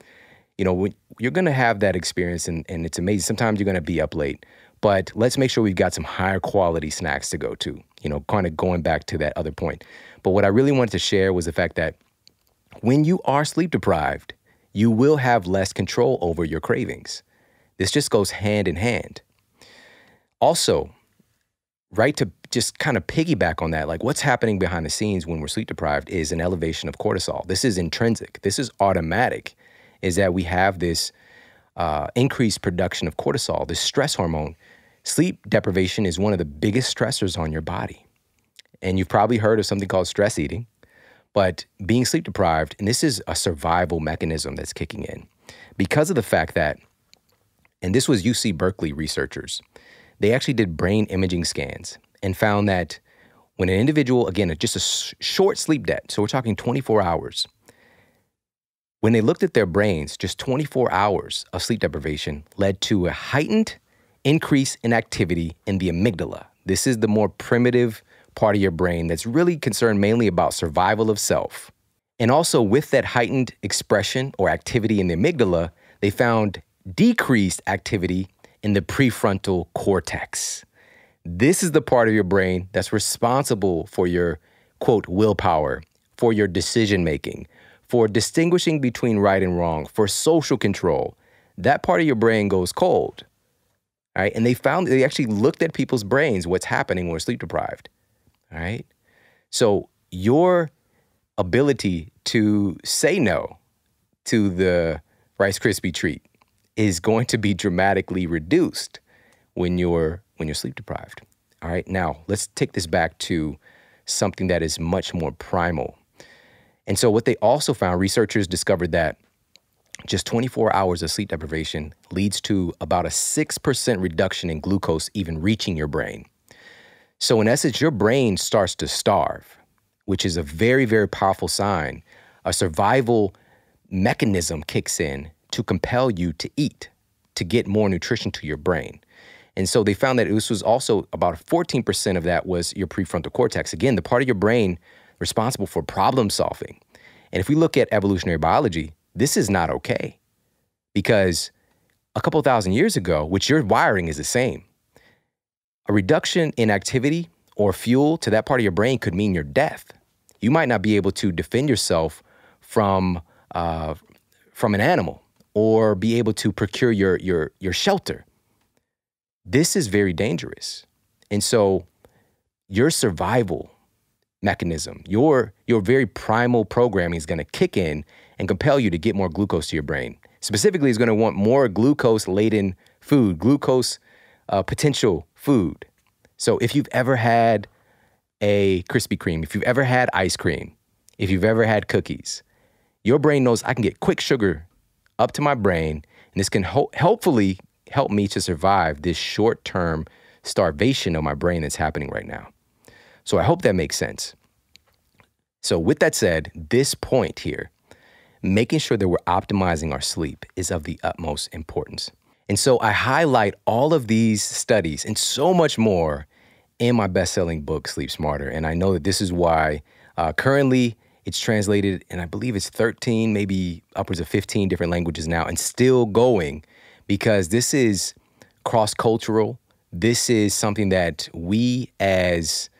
you know, you're going to have that experience, and it's amazing. Sometimes you're going to be up late, but let's make sure we've got some higher quality snacks to go to, you know, kind of going back to that other point. But what I really wanted to share was the fact that when you are sleep deprived, you will have less control over your cravings. This just goes hand in hand. Also, right, to just kind of piggyback on that, like what's happening behind the scenes when we're sleep deprived is an elevation of cortisol. This is intrinsic. This is automatic, is that we have this increased production of cortisol, this stress hormone. Sleep deprivation is one of the biggest stressors on your body. And you've probably heard of something called stress eating, but being sleep deprived, and this is a survival mechanism that's kicking in because of the fact that, and this was UC Berkeley researchers, they actually did brain imaging scans and found that when an individual, again, just a short sleep debt, so we're talking 24 hours, when they looked at their brains, just 24 hours of sleep deprivation led to a heightened increase in activity in the amygdala. This is the more primitive part of your brain that's really concerned mainly about survival of self. And also with that heightened expression or activity in the amygdala, they found decreased activity in the prefrontal cortex. This is the part of your brain that's responsible for your, quote, willpower, for your decision-making, for distinguishing between right and wrong, for social control. That part of your brain goes cold, all right? And they found, they actually looked at people's brains, what's happening when we're sleep deprived, all right? So your ability to say no to the Rice Krispie treat is going to be dramatically reduced when you're sleep deprived. All right, now let's take this back to something that is much more primal. And so what they also found, researchers discovered that just 24 hours of sleep deprivation leads to about a 6% reduction in glucose even reaching your brain. So in essence, your brain starts to starve, which is a very, very powerful sign. A survival mechanism kicks in to compel you to eat, to get more nutrition to your brain. And so they found that this was also about 14% of that was your prefrontal cortex. Again, the part of your brain responsible for problem solving. And if we look at evolutionary biology, this is not okay, because a couple thousand years ago, which your wiring is the same, a reduction in activity or fuel to that part of your brain could mean your death. You might not be able to defend yourself from an animal, or be able to procure your shelter. This is very dangerous. And so your survival mechanism, your very primal programming is gonna kick in and compel you to get more glucose to your brain. Specifically, it's gonna want more glucose-laden food, glucose potential food. So if you've ever had a Krispy Kreme, if you've ever had ice cream, if you've ever had cookies, your brain knows I can get quick sugar up to my brain, and this can hopefully help me to survive this short-term starvation of my brain that's happening right now. So I hope that makes sense. So with that said, this point here, making sure that we're optimizing our sleep is of the utmost importance. And so I highlight all of these studies and so much more in my best-selling book, Sleep Smarter. And I know that this is why currently it's translated, and I believe it's 13, maybe upwards of 15 different languages now, and still going, because this is cross-cultural. This is something that we as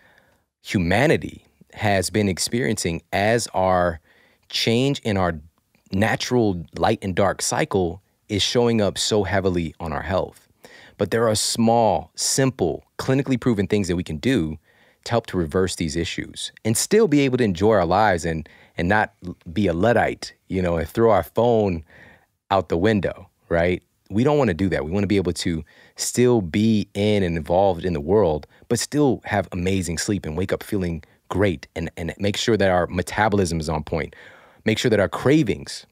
humanity has been experiencing as our change in our natural light and dark cycle is showing up so heavily on our health. But there are small, simple, clinically proven things that we can do to help to reverse these issues and still be able to enjoy our lives and not be a Luddite, you know, and throw our phone out the window, right? We don't want to do that. We want to be able to still be in and involved in the world, but still have amazing sleep and wake up feeling great and make sure that our metabolism is on point. Make sure that our cravings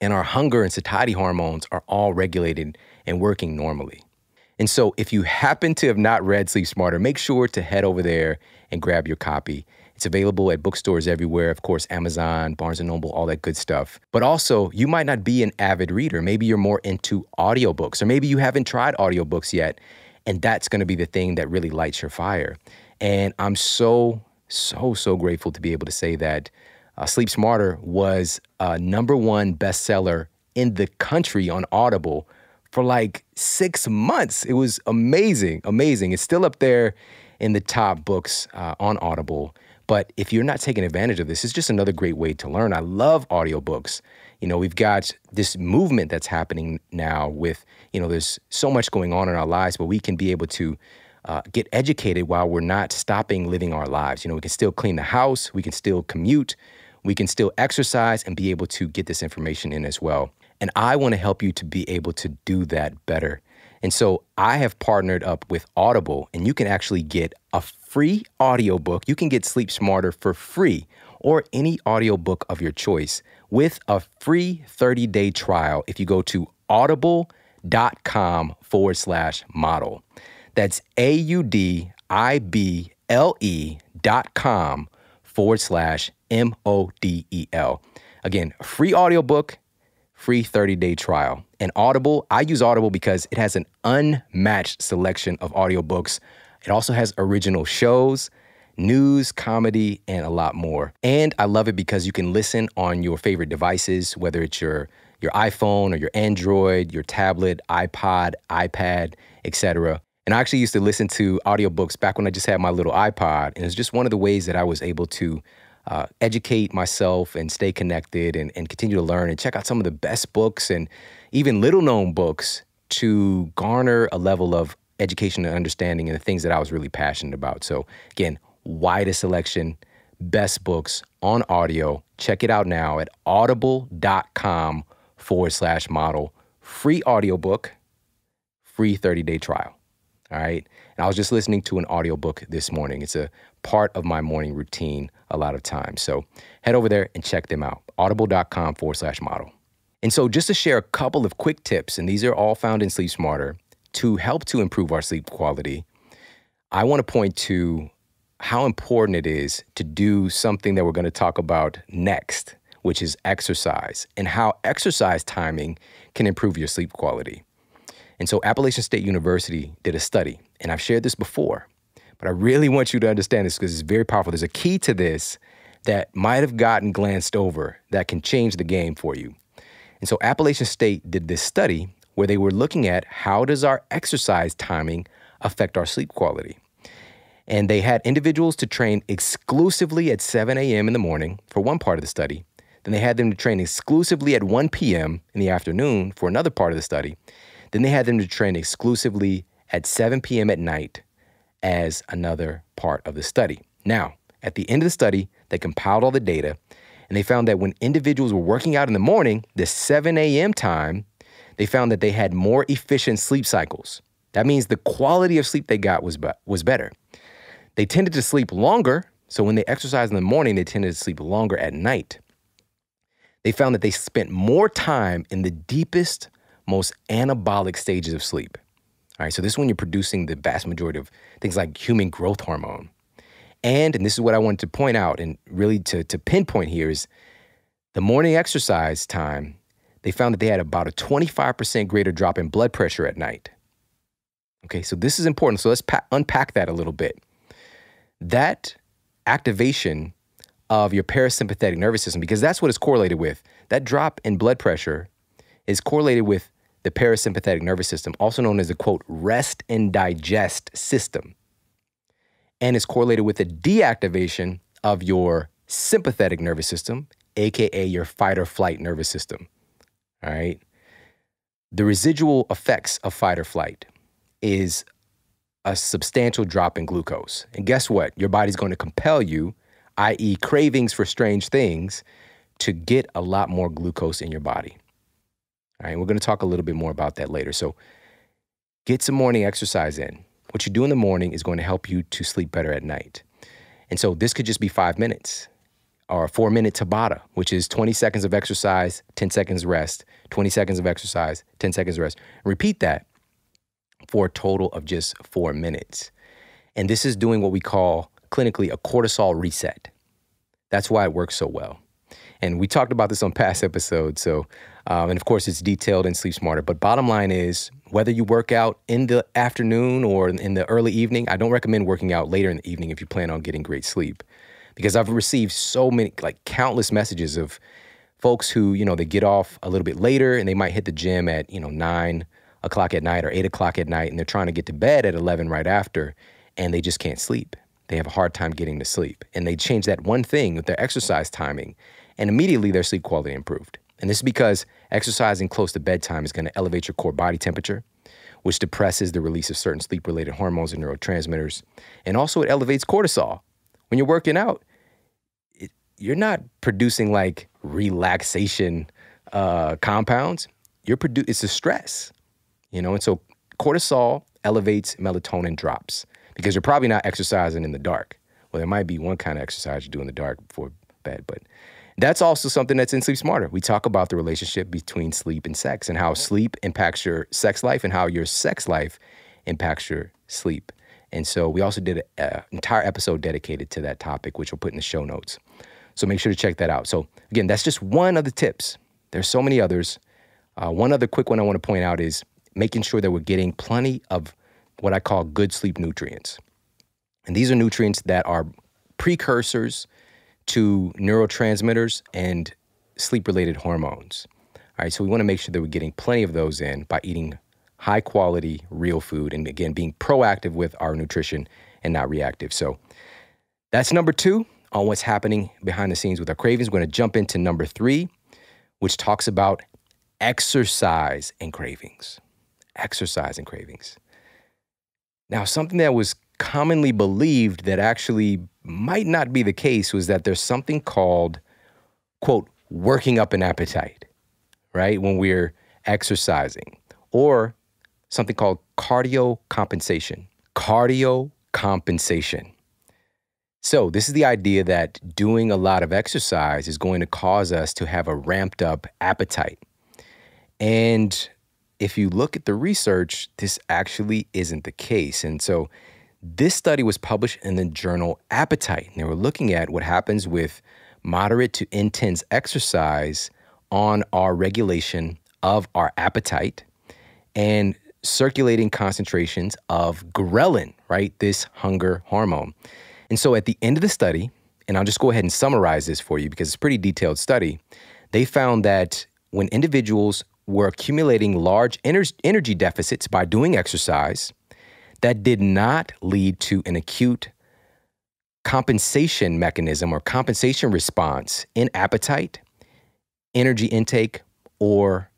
and our hunger and satiety hormones are all regulated and working normally. And so if you happen to have not read Sleep Smarter, make sure to head over there and grab your copy. It's available at bookstores everywhere, of course, Amazon, Barnes & Noble, all that good stuff. But also, you might not be an avid reader. Maybe you're more into audiobooks, or maybe you haven't tried audiobooks yet, and that's going to be the thing that really lights your fire. And I'm so grateful to be able to say that Sleep Smarter was #1 bestseller in the country on Audible for like 6 months. It was amazing, amazing. It's still up there in the top books on Audible. But if you're not taking advantage of this, it's just another great way to learn. I love audiobooks. You know, we've got this movement that's happening now with, you know, there's so much going on in our lives, but we can be able to get educated while we're not stopping living our lives. You know, we can still clean the house, we can still commute, we can still exercise and be able to get this information in as well. And I want to help you to be able to do that better. And so I have partnered up with Audible, and you can actually get a free audiobook. You can get Sleep Smarter for free, or any audiobook of your choice, with a free 30-day trial if you go to audible.com/model. That's audible.com/MODEL. Again, free audiobook, free 30-day trial. And Audible, I use Audible because it has an unmatched selection of audiobooks. It also has original shows, news, comedy, and a lot more. And I love it because you can listen on your favorite devices, whether it's your iPhone or your Android, your tablet, iPod, iPad, etc. And I actually used to listen to audiobooks back when I just had my little iPod, and it's just one of the ways that I was able to educate myself and stay connected and continue to learn and check out some of the best books and even little known books to garner a level of education and understanding and the things that I was really passionate about. So again, widest selection, best books on audio. Check it out now at audible.com/model. Free audiobook, free 30-day trial. All right. And I was just listening to an audiobook this morning. It's a part of my morning routine a lot of times. So head over there and check them out. Audible.com/model. And so just to share a couple of quick tips, and these are all found in Sleep Smarter, to help to improve our sleep quality, I want to point to how important it is to do something that we're going to talk about next, which is exercise, and how exercise timing can improve your sleep quality. And so Appalachian State University did a study, and I've shared this before, but I really want you to understand this because it's very powerful. There's a key to this that might have gotten glanced over that can change the game for you. And so Appalachian State did this study where they were looking at how does our exercise timing affect our sleep quality. And they had individuals to train exclusively at 7 a.m. in the morning for one part of the study. Then they had them to train exclusively at 1 p.m. in the afternoon for another part of the study. Then they had them to train exclusively at 7 p.m. at night as another part of the study. Now, at the end of the study, they compiled all the data, and they found that when individuals were working out in the morning, the 7 a.m. time, they found that they had more efficient sleep cycles. That means the quality of sleep they got was better. They tended to sleep longer, So when they exercise in the morning, they tended to sleep longer at night. They found that they spent more time in the deepest, most anabolic stages of sleep. All right, so this is when you're producing the vast majority of things like human growth hormone. And this is what I wanted to point out and really to pinpoint here is the morning exercise time, they found that they had about a 25% greater drop in blood pressure at night. Okay, so this is important. So let's unpack that a little bit. That activation of your parasympathetic nervous system, because that's what it's correlated with. That drop in blood pressure is correlated with the parasympathetic nervous system, also known as the, quote, rest and digest system. And it's correlated with the deactivation of your sympathetic nervous system, AKA your fight or flight nervous system, all right? The residual effects of fight or flight is a substantial drop in glucose. And guess what? Your body's going to compel you, i.e. cravings for strange things, to get a lot more glucose in your body. All right, we're going to talk a little bit more about that later. So get some morning exercise in. What you do in the morning is going to help you to sleep better at night. And so this could just be 5 minutes or a 4-minute Tabata, which is 20 seconds of exercise, 10 seconds rest, 20 seconds of exercise, 10 seconds rest. Repeat that for a total of just 4 minutes. And this is doing what we call clinically a cortisol reset. That's why it works so well. And we talked about this on past episodes. So, and of course, it's detailed in Sleep Smarter. But bottom line is, whether you work out in the afternoon or in the early evening, I don't recommend working out later in the evening if you plan on getting great sleep. Because I've received so many, like countless messages of folks who, you know, they get off a little bit later and they might hit the gym at, you know, 9 o'clock at night or 8 o'clock at night, and they're trying to get to bed at 11 right after, and they just can't sleep. They have a hard time getting to sleep. And they change that one thing with their exercise timing, and immediately their sleep quality improved. And this is because exercising close to bedtime is going to elevate your core body temperature, which depresses the release of certain sleep-related hormones and neurotransmitters. And also it elevates cortisol. When you're working out, you're not producing like relaxation compounds. It's the stress. You know, and so cortisol elevates, melatonin drops, because you're probably not exercising in the dark. Well, there might be one kind of exercise you do in the dark before bed, but that's also something that's in Sleep Smarter. We talk about the relationship between sleep and sex and how sleep impacts your sex life and how your sex life impacts your sleep. And so we also did an entire episode dedicated to that topic, which we'll put in the show notes. So make sure to check that out. So again, that's just one of the tips. There's so many others. One other quick one I want to point out is making sure that we're getting plenty of what I call good sleep nutrients. And these are nutrients that are precursors to neurotransmitters and sleep-related hormones. All right, so we want to make sure that we're getting plenty of those in by eating high-quality, real food, and again, being proactive with our nutrition and not reactive. So that's number two on what's happening behind the scenes with our cravings. We're going to jump into number three, which talks about exercise and cravings. Exercise and cravings. Now, something that was commonly believed that actually might not be the case was that there's something called, quote, working up an appetite, right, when we're exercising, or something called cardio compensation. Cardio compensation. So this is the idea that doing a lot of exercise is going to cause us to have a ramped up appetite. And if you look at the research, this actually isn't the case. And so this study was published in the journal Appetite. And they were looking at what happens with moderate to intense exercise on our regulation of our appetite and circulating concentrations of ghrelin, right? This hunger hormone. And so at the end of the study, and I'll just go ahead and summarize this for you because it's a pretty detailed study, they found that when individuals were accumulating large energy deficits by doing exercise, that did not lead to an acute compensation mechanism or compensation response in appetite, energy intake, or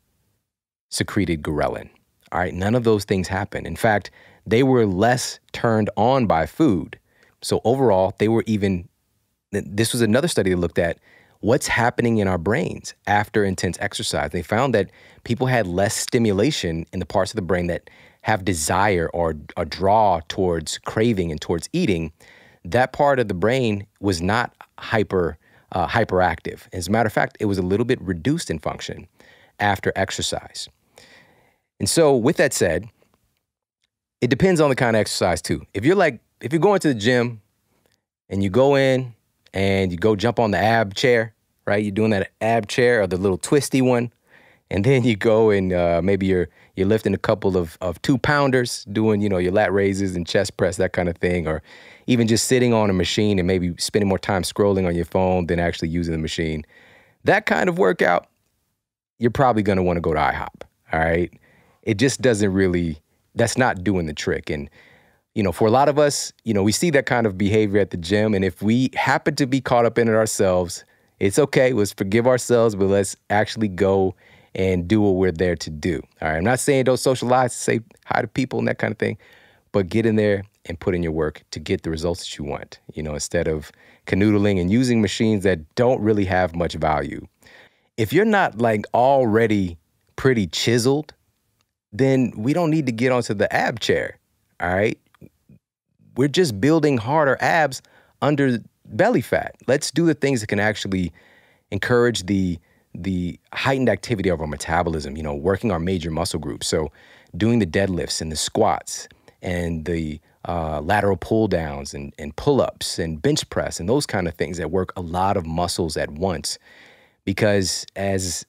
secreted ghrelin. All right, none of those things happened. In fact, they were less turned on by food. So overall, they were even, this was another study they looked at, what's happening in our brains after intense exercise. They found that people had less stimulation in the parts of the brain that have desire or a draw towards craving and towards eating that part of the brain was not hyperactive. As a matter of fact, it was a little bit reduced in function after exercise. And so with that said, it depends on the kind of exercise too. If you're going to the gym and you go in and you go jump on the ab chair, right? You're doing that ab chair or the little twisty one. And then you go and maybe you're lifting a couple of 2-pounders, doing, you know, your lat raises and chest press, that kind of thing, or even just sitting on a machine and maybe spending more time scrolling on your phone than actually using the machine. That kind of workout, you're probably going to want to go to IHOP, all right? It just doesn't really, that's not doing the trick. And, you know, for a lot of us, you know, we see that kind of behavior at the gym, and if we happen to be caught up in it ourselves, it's okay, let's forgive ourselves, but let's actually go and do what we're there to do. All right, I'm not saying don't socialize, say hi to people and that kind of thing, but get in there and put in your work to get the results that you want, you know, instead of canoodling and using machines that don't really have much value. If you're not like already pretty chiseled, then we don't need to get onto the ab chair, all right? We're just building harder abs under belly fat. Let's do the things that can actually encourage the heightened activity of our metabolism, you know, working our major muscle groups. So doing the deadlifts and the squats and the lateral pull downs and pull-ups and bench press and those kind of things that work a lot of muscles at once. Because as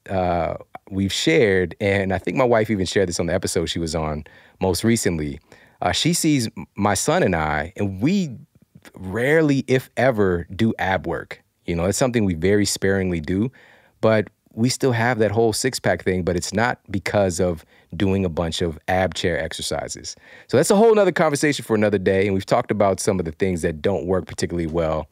we've shared, and I think my wife even shared this on the episode she was on most recently, she sees my son and I, and we rarely, if ever, do ab work. You know, it's something we very sparingly do, but we still have that whole six-pack thing, but it's not because of doing a bunch of ab chair exercises. So that's a whole nother conversation for another day, and we've talked about some of the things that don't work particularly well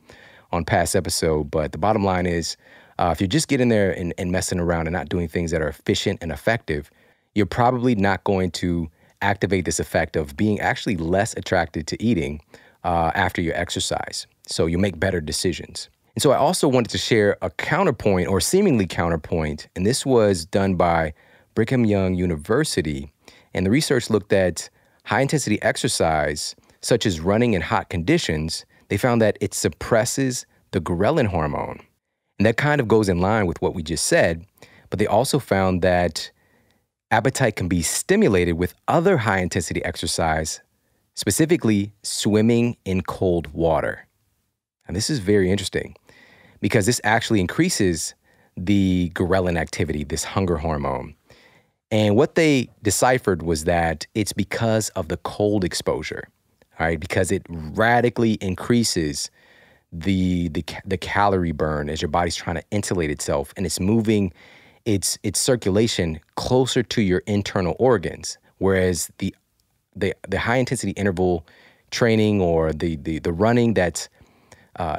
on past episode, but the bottom line is, if you're just getting there and messing around and not doing things that are efficient and effective, you're probably not going to activate this effect of being actually less attracted to eating after your exercise. So you'll make better decisions. And so I also wanted to share a counterpoint, or seemingly counterpoint, and this was done by Brigham Young University. And the research looked at high-intensity exercise, such as running in hot conditions. They found that it suppresses the ghrelin hormone. And that kind of goes in line with what we just said, but they also found that appetite can be stimulated with other high-intensity exercise, specifically swimming in cold water. And this is very interesting, because this actually increases the ghrelin activity, this hunger hormone. And what they deciphered was that it's because of the cold exposure, all right? Because it radically increases the calorie burn as your body's trying to insulate itself, and it's moving its circulation closer to your internal organs, whereas the high intensity interval training or the running that's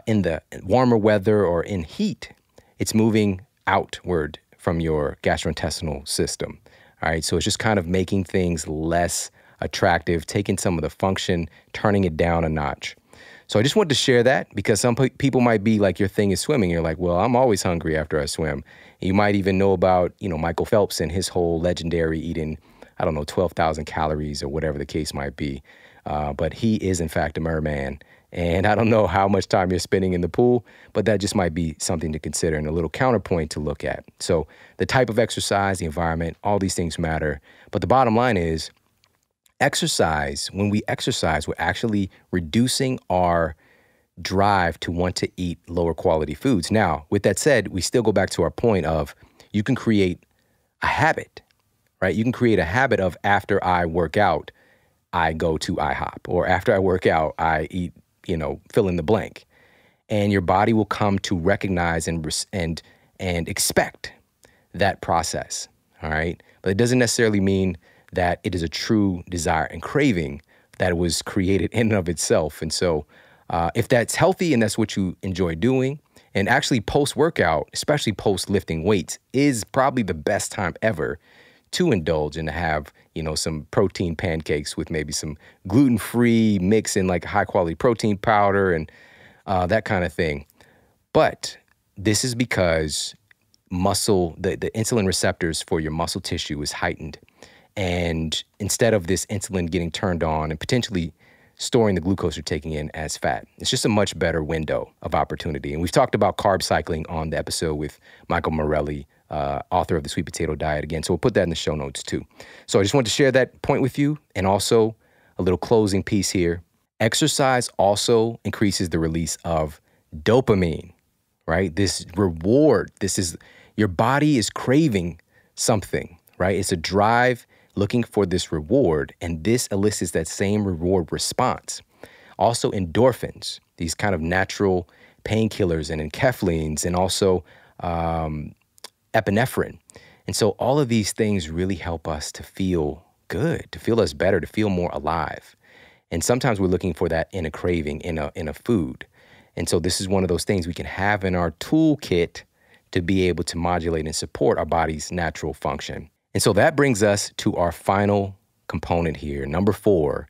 in the warmer weather or in heat, it's moving outward from your gastrointestinal system. All right, so it's just kind of making things less attractive, taking some of the function, turning it down a notch. So I just wanted to share that, because some people might be like, your thing is swimming. You're like, well, I'm always hungry after I swim. And you might even know about, you know, Michael Phelps and his whole legendary eating, I don't know, 12,000 calories or whatever the case might be. But he is, in fact, a merman. And I don't know how much time you're spending in the pool, but that just might be something to consider and a little counterpoint to look at. So the type of exercise, the environment, all these things matter. But the bottom line is, exercise, when we exercise, we're actually reducing our drive to want to eat lower quality foods. Now, with that said, we still go back to our point of, you can create a habit, right? You can create a habit of, after I work out, I go to IHOP, or after I work out, I eat, you know, fill in the blank. And your body will come to recognize and expect that process, all right? But it doesn't necessarily mean that it is a true desire and craving that was created in and of itself. And so if that's healthy and that's what you enjoy doing, and actually post-workout, especially post-lifting weights, is probably the best time ever to indulge and to have, you know, some protein pancakes with maybe some gluten-free mix and like high-quality protein powder and that kind of thing. But this is because muscle, the insulin receptors for your muscle tissue is heightened. And instead of this insulin getting turned on and potentially storing the glucose you're taking in as fat. It's just a much better window of opportunity. And we've talked about carb cycling on the episode with Michael Morelli, author of The Sweet Potato Diet again. So we'll put that in the show notes too. So I just wanted to share that point with you, and also a little closing piece here. Exercise also increases the release of dopamine, right? This reward, this is, your body is craving something, right? It's a drive looking for this reward, and this elicits that same reward response. Also endorphins, these kind of natural painkillers and enkephalines, and also epinephrine. And so all of these things really help us to feel good, to feel us better, to feel more alive. And sometimes we're looking for that in a craving, in a food. And so this is one of those things we can have in our toolkit to be able to modulate and support our body's natural function. And so that brings us to our final component here, number 4,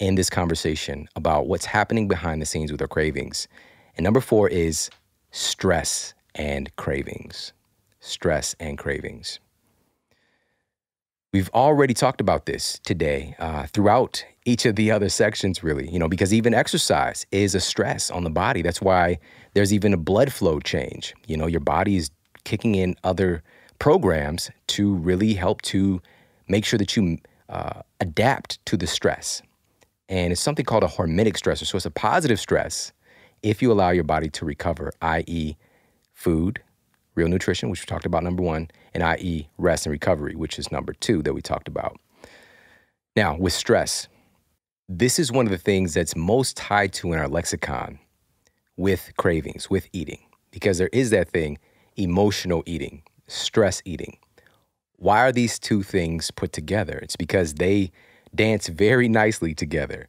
in this conversation about what's happening behind the scenes with our cravings. And number 4 is stress and cravings. Stress and cravings. We've already talked about this today throughout each of the other sections, really, you know, because even exercise is a stress on the body. That's why there's even a blood flow change. You know, your body is kicking in other programs to really help to make sure that you adapt to the stress. And it's something called a hormetic stressor. So it's a positive stress if you allow your body to recover, i.e. food, real nutrition, which we talked about, number 1, and i.e. rest and recovery, which is number 2 that we talked about. Now, with stress, this is one of the things that's most tied to in our lexicon with cravings, with eating, because there is that thing, emotional eating, stress eating. Why are these two things put together? It's because they dance very nicely together.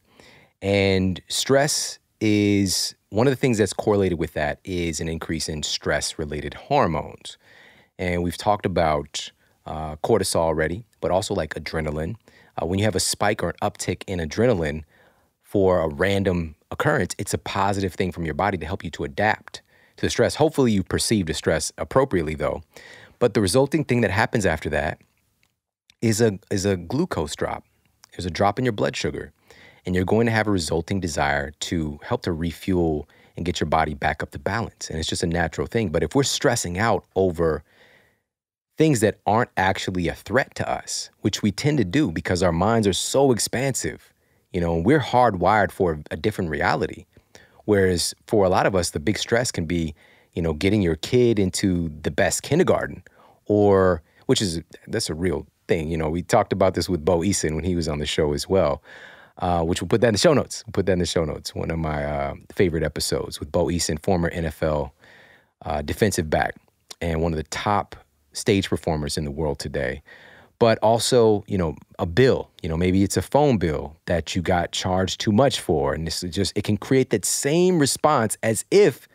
And stress is one of the things that's correlated with that is an increase in stress-related hormones. And we've talked about cortisol already, but also like adrenaline. When you have a spike or an uptick in adrenaline for a random occurrence, it's a positive thing from your body to help you to adapt to the stress. Hopefully you perceive the stress appropriately though. But the resulting thing that happens after that is a glucose drop. There's a drop in your blood sugar. And you're going to have a resulting desire to help to refuel and get your body back up to balance. And it's just a natural thing. But if we're stressing out over things that aren't actually a threat to us, which we tend to do because our minds are so expansive, you know, and we're hardwired for a different reality. Whereas for a lot of us, the big stress can be, you know, getting your kid into the best kindergarten, or, that's a real thing. You know, we talked about this with Bo Eason when he was on the show as well. Which we'll put that in the show notes. One of my favorite episodes with Bo Eason, former NFL defensive back and one of the top stage performers in the world today. But also, you know, a bill, you know, maybe it's a phone bill that you got charged too much for. And this is just, it can create that same response as if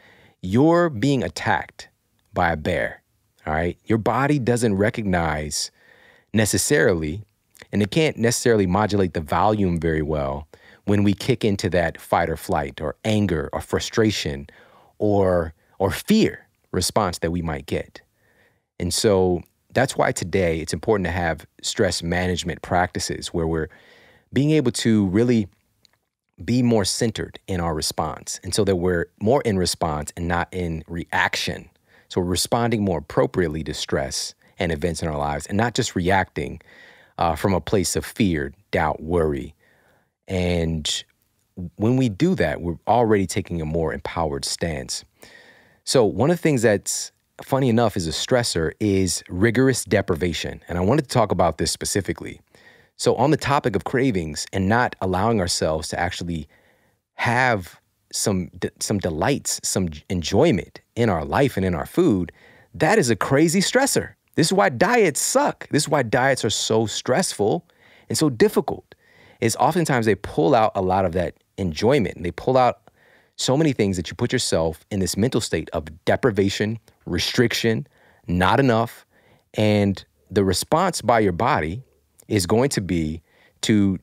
you're being attacked by a bear, all right? Your body doesn't recognize necessarily, and it can't necessarily modulate the volume very well when we kick into that fight or flight or anger or frustration or fear response that we might get. And so that's why today it's important to have stress management practices where we're being able to really be more centered in our response, and so that we're more in response and not in reaction. So we're responding more appropriately to stress and events in our lives and not just reacting from a place of fear, doubt, worry. And when we do that, we're already taking a more empowered stance. So one of the things that's, funny enough, is a stressor is rigorous deprivation. And I wanted to talk about this specifically. So on the topic of cravings and not allowing ourselves to actually have some delights, some enjoyment in our life and in our food, that is a crazy stressor. This is why diets suck. This is why diets are so stressful and so difficult, is oftentimes they pull out a lot of that enjoyment, and they pull out so many things that you put yourself in this mental state of deprivation, restriction, not enough. And the response by your body is going to be to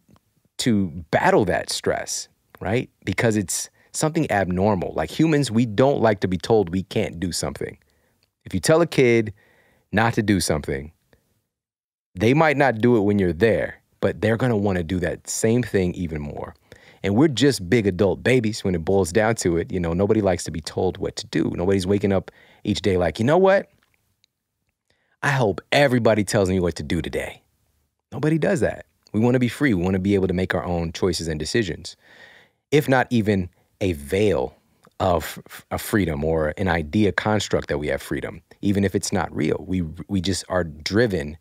battle that stress, right? Because it's something abnormal. Like humans, we don't like to be told we can't do something. If you tell a kid not to do something, they might not do it when you're there, but they're going to want to do that same thing even more. And we're just big adult babies when it boils down to it. You know, nobody likes to be told what to do. Nobody's waking up each day like, you know what? I hope everybody tells me what to do today. Nobody does that. We want to be free. We want to be able to make our own choices and decisions, if not even a veil of a freedom or an idea construct that we have freedom, even if it's not real. We just are driven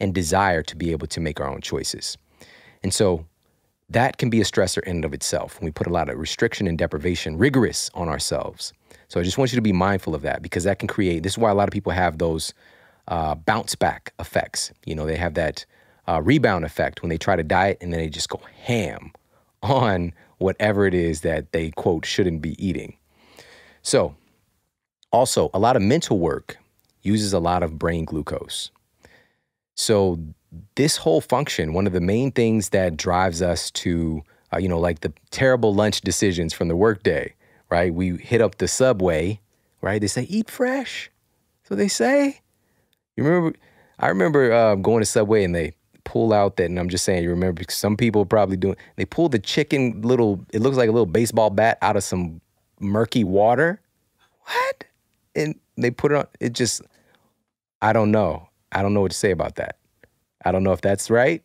and desire to be able to make our own choices. And so that can be a stressor in and of itself. We put a lot of restriction and deprivation, rigorous on ourselves. So I just want you to be mindful of that, because that can create, this is why a lot of people have those bounce back effects. You know, they have that rebound effect when they try to diet and then they just go ham on whatever it is that they, quote, shouldn't be eating. So also a lot of mental work uses a lot of brain glucose. So this whole function, one of the main things that drives us to, you know, like the terrible lunch decisions from the workday, right? We hit up the Subway, right? They say, eat fresh. That's what they say. You remember, I remember going to Subway and they pull out that, and I'm just saying, you remember, because some people probably doing, they pull the chicken little, it looks like a little baseball bat out of some murky water. What? And they put it on, it just, I don't know. I don't know what to say about that. I don't know if that's right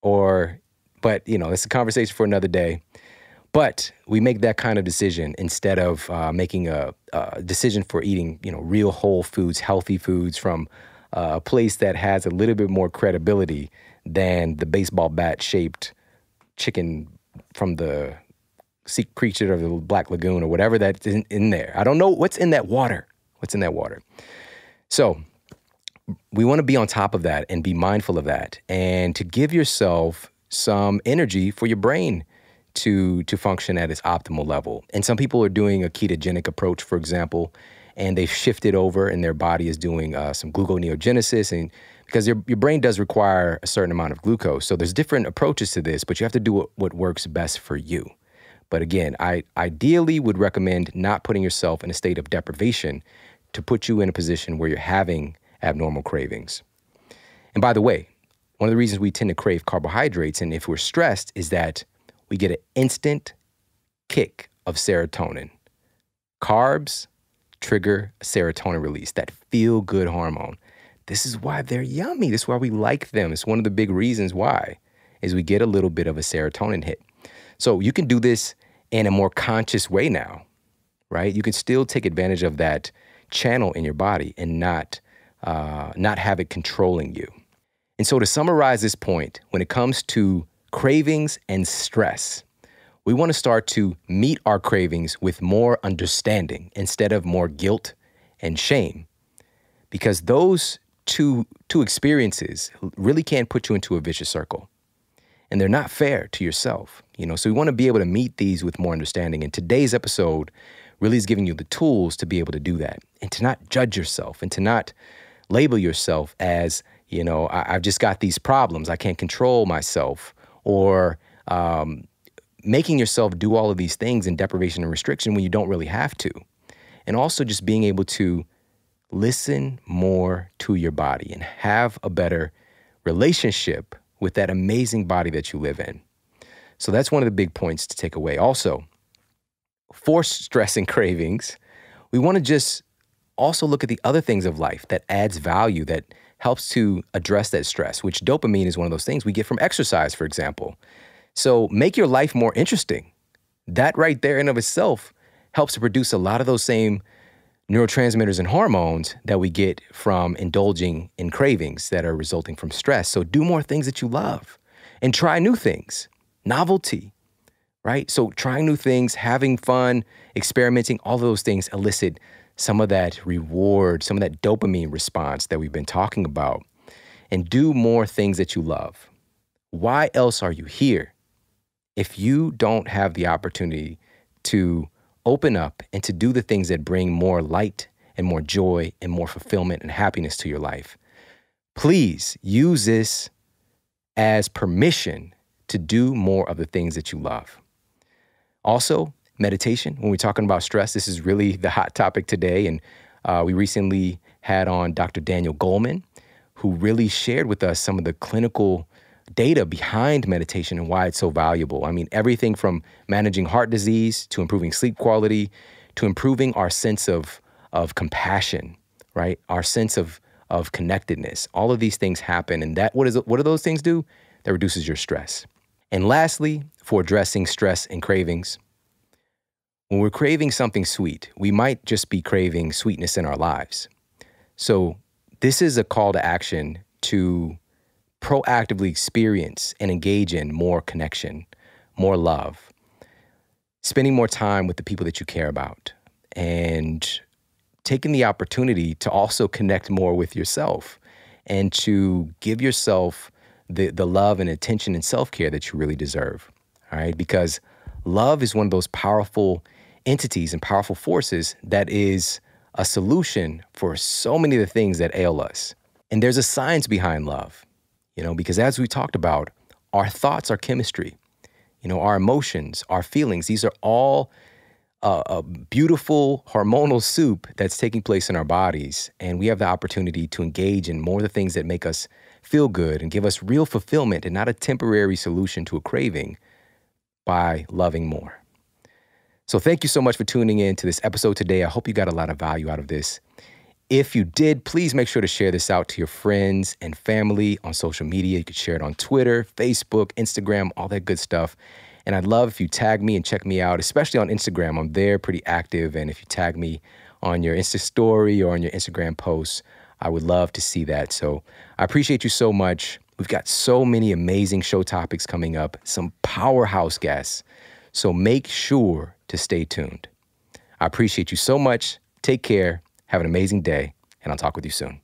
or, but you know, it's a conversation for another day. But we make that kind of decision instead of making a decision for eating, you know, real whole foods, healthy foods from a place that has a little bit more credibility than the baseball bat shaped chicken from the sea creature of the Black Lagoon or whatever that's in there. I don't know what's in that water, what's in that water. So we want to be on top of that and be mindful of that, and to give yourself some energy for your brain to function at its optimal level. And some people are doing a ketogenic approach, for example, and they've shifted over and their body is doing some gluconeogenesis, and because your brain does require a certain amount of glucose. So there's different approaches to this, but you have to do what works best for you. But again, I ideally would recommend not putting yourself in a state of deprivation to put you in a position where you're having abnormal cravings. And by the way, one of the reasons we tend to crave carbohydrates, and if we're stressed, is that we get an instant kick of serotonin. Carbs trigger serotonin release, that feel-good hormone. This is why they're yummy. This is why we like them. It's one of the big reasons why, is we get a little bit of a serotonin hit. So you can do this in a more conscious way now, right? You can still take advantage of that channel in your body and not have it controlling you. And so to summarize this point, when it comes to cravings and stress, we want to start to meet our cravings with more understanding instead of more guilt and shame, because those two experiences really can put you into a vicious circle, and they're not fair to yourself. You know, so we want to be able to meet these with more understanding. And today's episode really is giving you the tools to be able to do that, and to not judge yourself and to not label yourself as, you know, I've just got these problems, I can't control myself, or making yourself do all of these things in deprivation and restriction when you don't really have to. And also just being able to listen more to your body and have a better relationship with that amazing body that you live in. So that's one of the big points to take away. Also, for stress and cravings, we want to just also look at the other things of life that adds value, that helps to address that stress, which dopamine is one of those things we get from exercise, for example. So make your life more interesting. That right there in of itself helps to produce a lot of those same neurotransmitters and hormones that we get from indulging in cravings that are resulting from stress. So do more things that you love and try new things, novelty, right? So trying new things, having fun, experimenting, all of those things elicit some of that reward, some of that dopamine response that we've been talking about. And do more things that you love. Why else are you here if you don't have the opportunity to open up and to do the things that bring more light and more joy and more fulfillment and happiness to your life? Please use this as permission to do more of the things that you love. Also, meditation. When we're talking about stress, this is really the hot topic today. And we recently had on Dr. Daniel Goleman, who really shared with us some of the clinical data behind meditation and why it's so valuable. I mean, everything from managing heart disease to improving sleep quality to improving our sense of compassion, right? Our sense of connectedness. All of these things happen. And that, what do those things do? That reduces your stress. And lastly, for addressing stress and cravings, when we're craving something sweet, we might just be craving sweetness in our lives. So this is a call to action to proactively experience and engage in more connection, more love, spending more time with the people that you care about, and taking the opportunity to also connect more with yourself and to give yourself the love and attention and self-care that you really deserve, all right? Because love is one of those powerful entities and powerful forces that is a solution for so many of the things that ail us. And there's a science behind love, you know, because as we talked about, our thoughts are chemistry, you know, our emotions, our feelings, these are all a beautiful hormonal soup that's taking place in our bodies. And we have the opportunity to engage in more of the things that make us feel good and give us real fulfillment and not a temporary solution to a craving by loving more. So thank you so much for tuning in to this episode today. I hope you got a lot of value out of this. If you did, please make sure to share this out to your friends and family on social media. You could share it on Twitter, Facebook, Instagram, all that good stuff. And I'd love if you tag me and check me out, especially on Instagram. I'm there pretty active. And if you tag me on your Insta story or on your Instagram posts, I would love to see that. So I appreciate you so much. We've got so many amazing show topics coming up, some powerhouse guests. So make sure to stay tuned. I appreciate you so much. Take care. Have an amazing day. And I'll talk with you soon.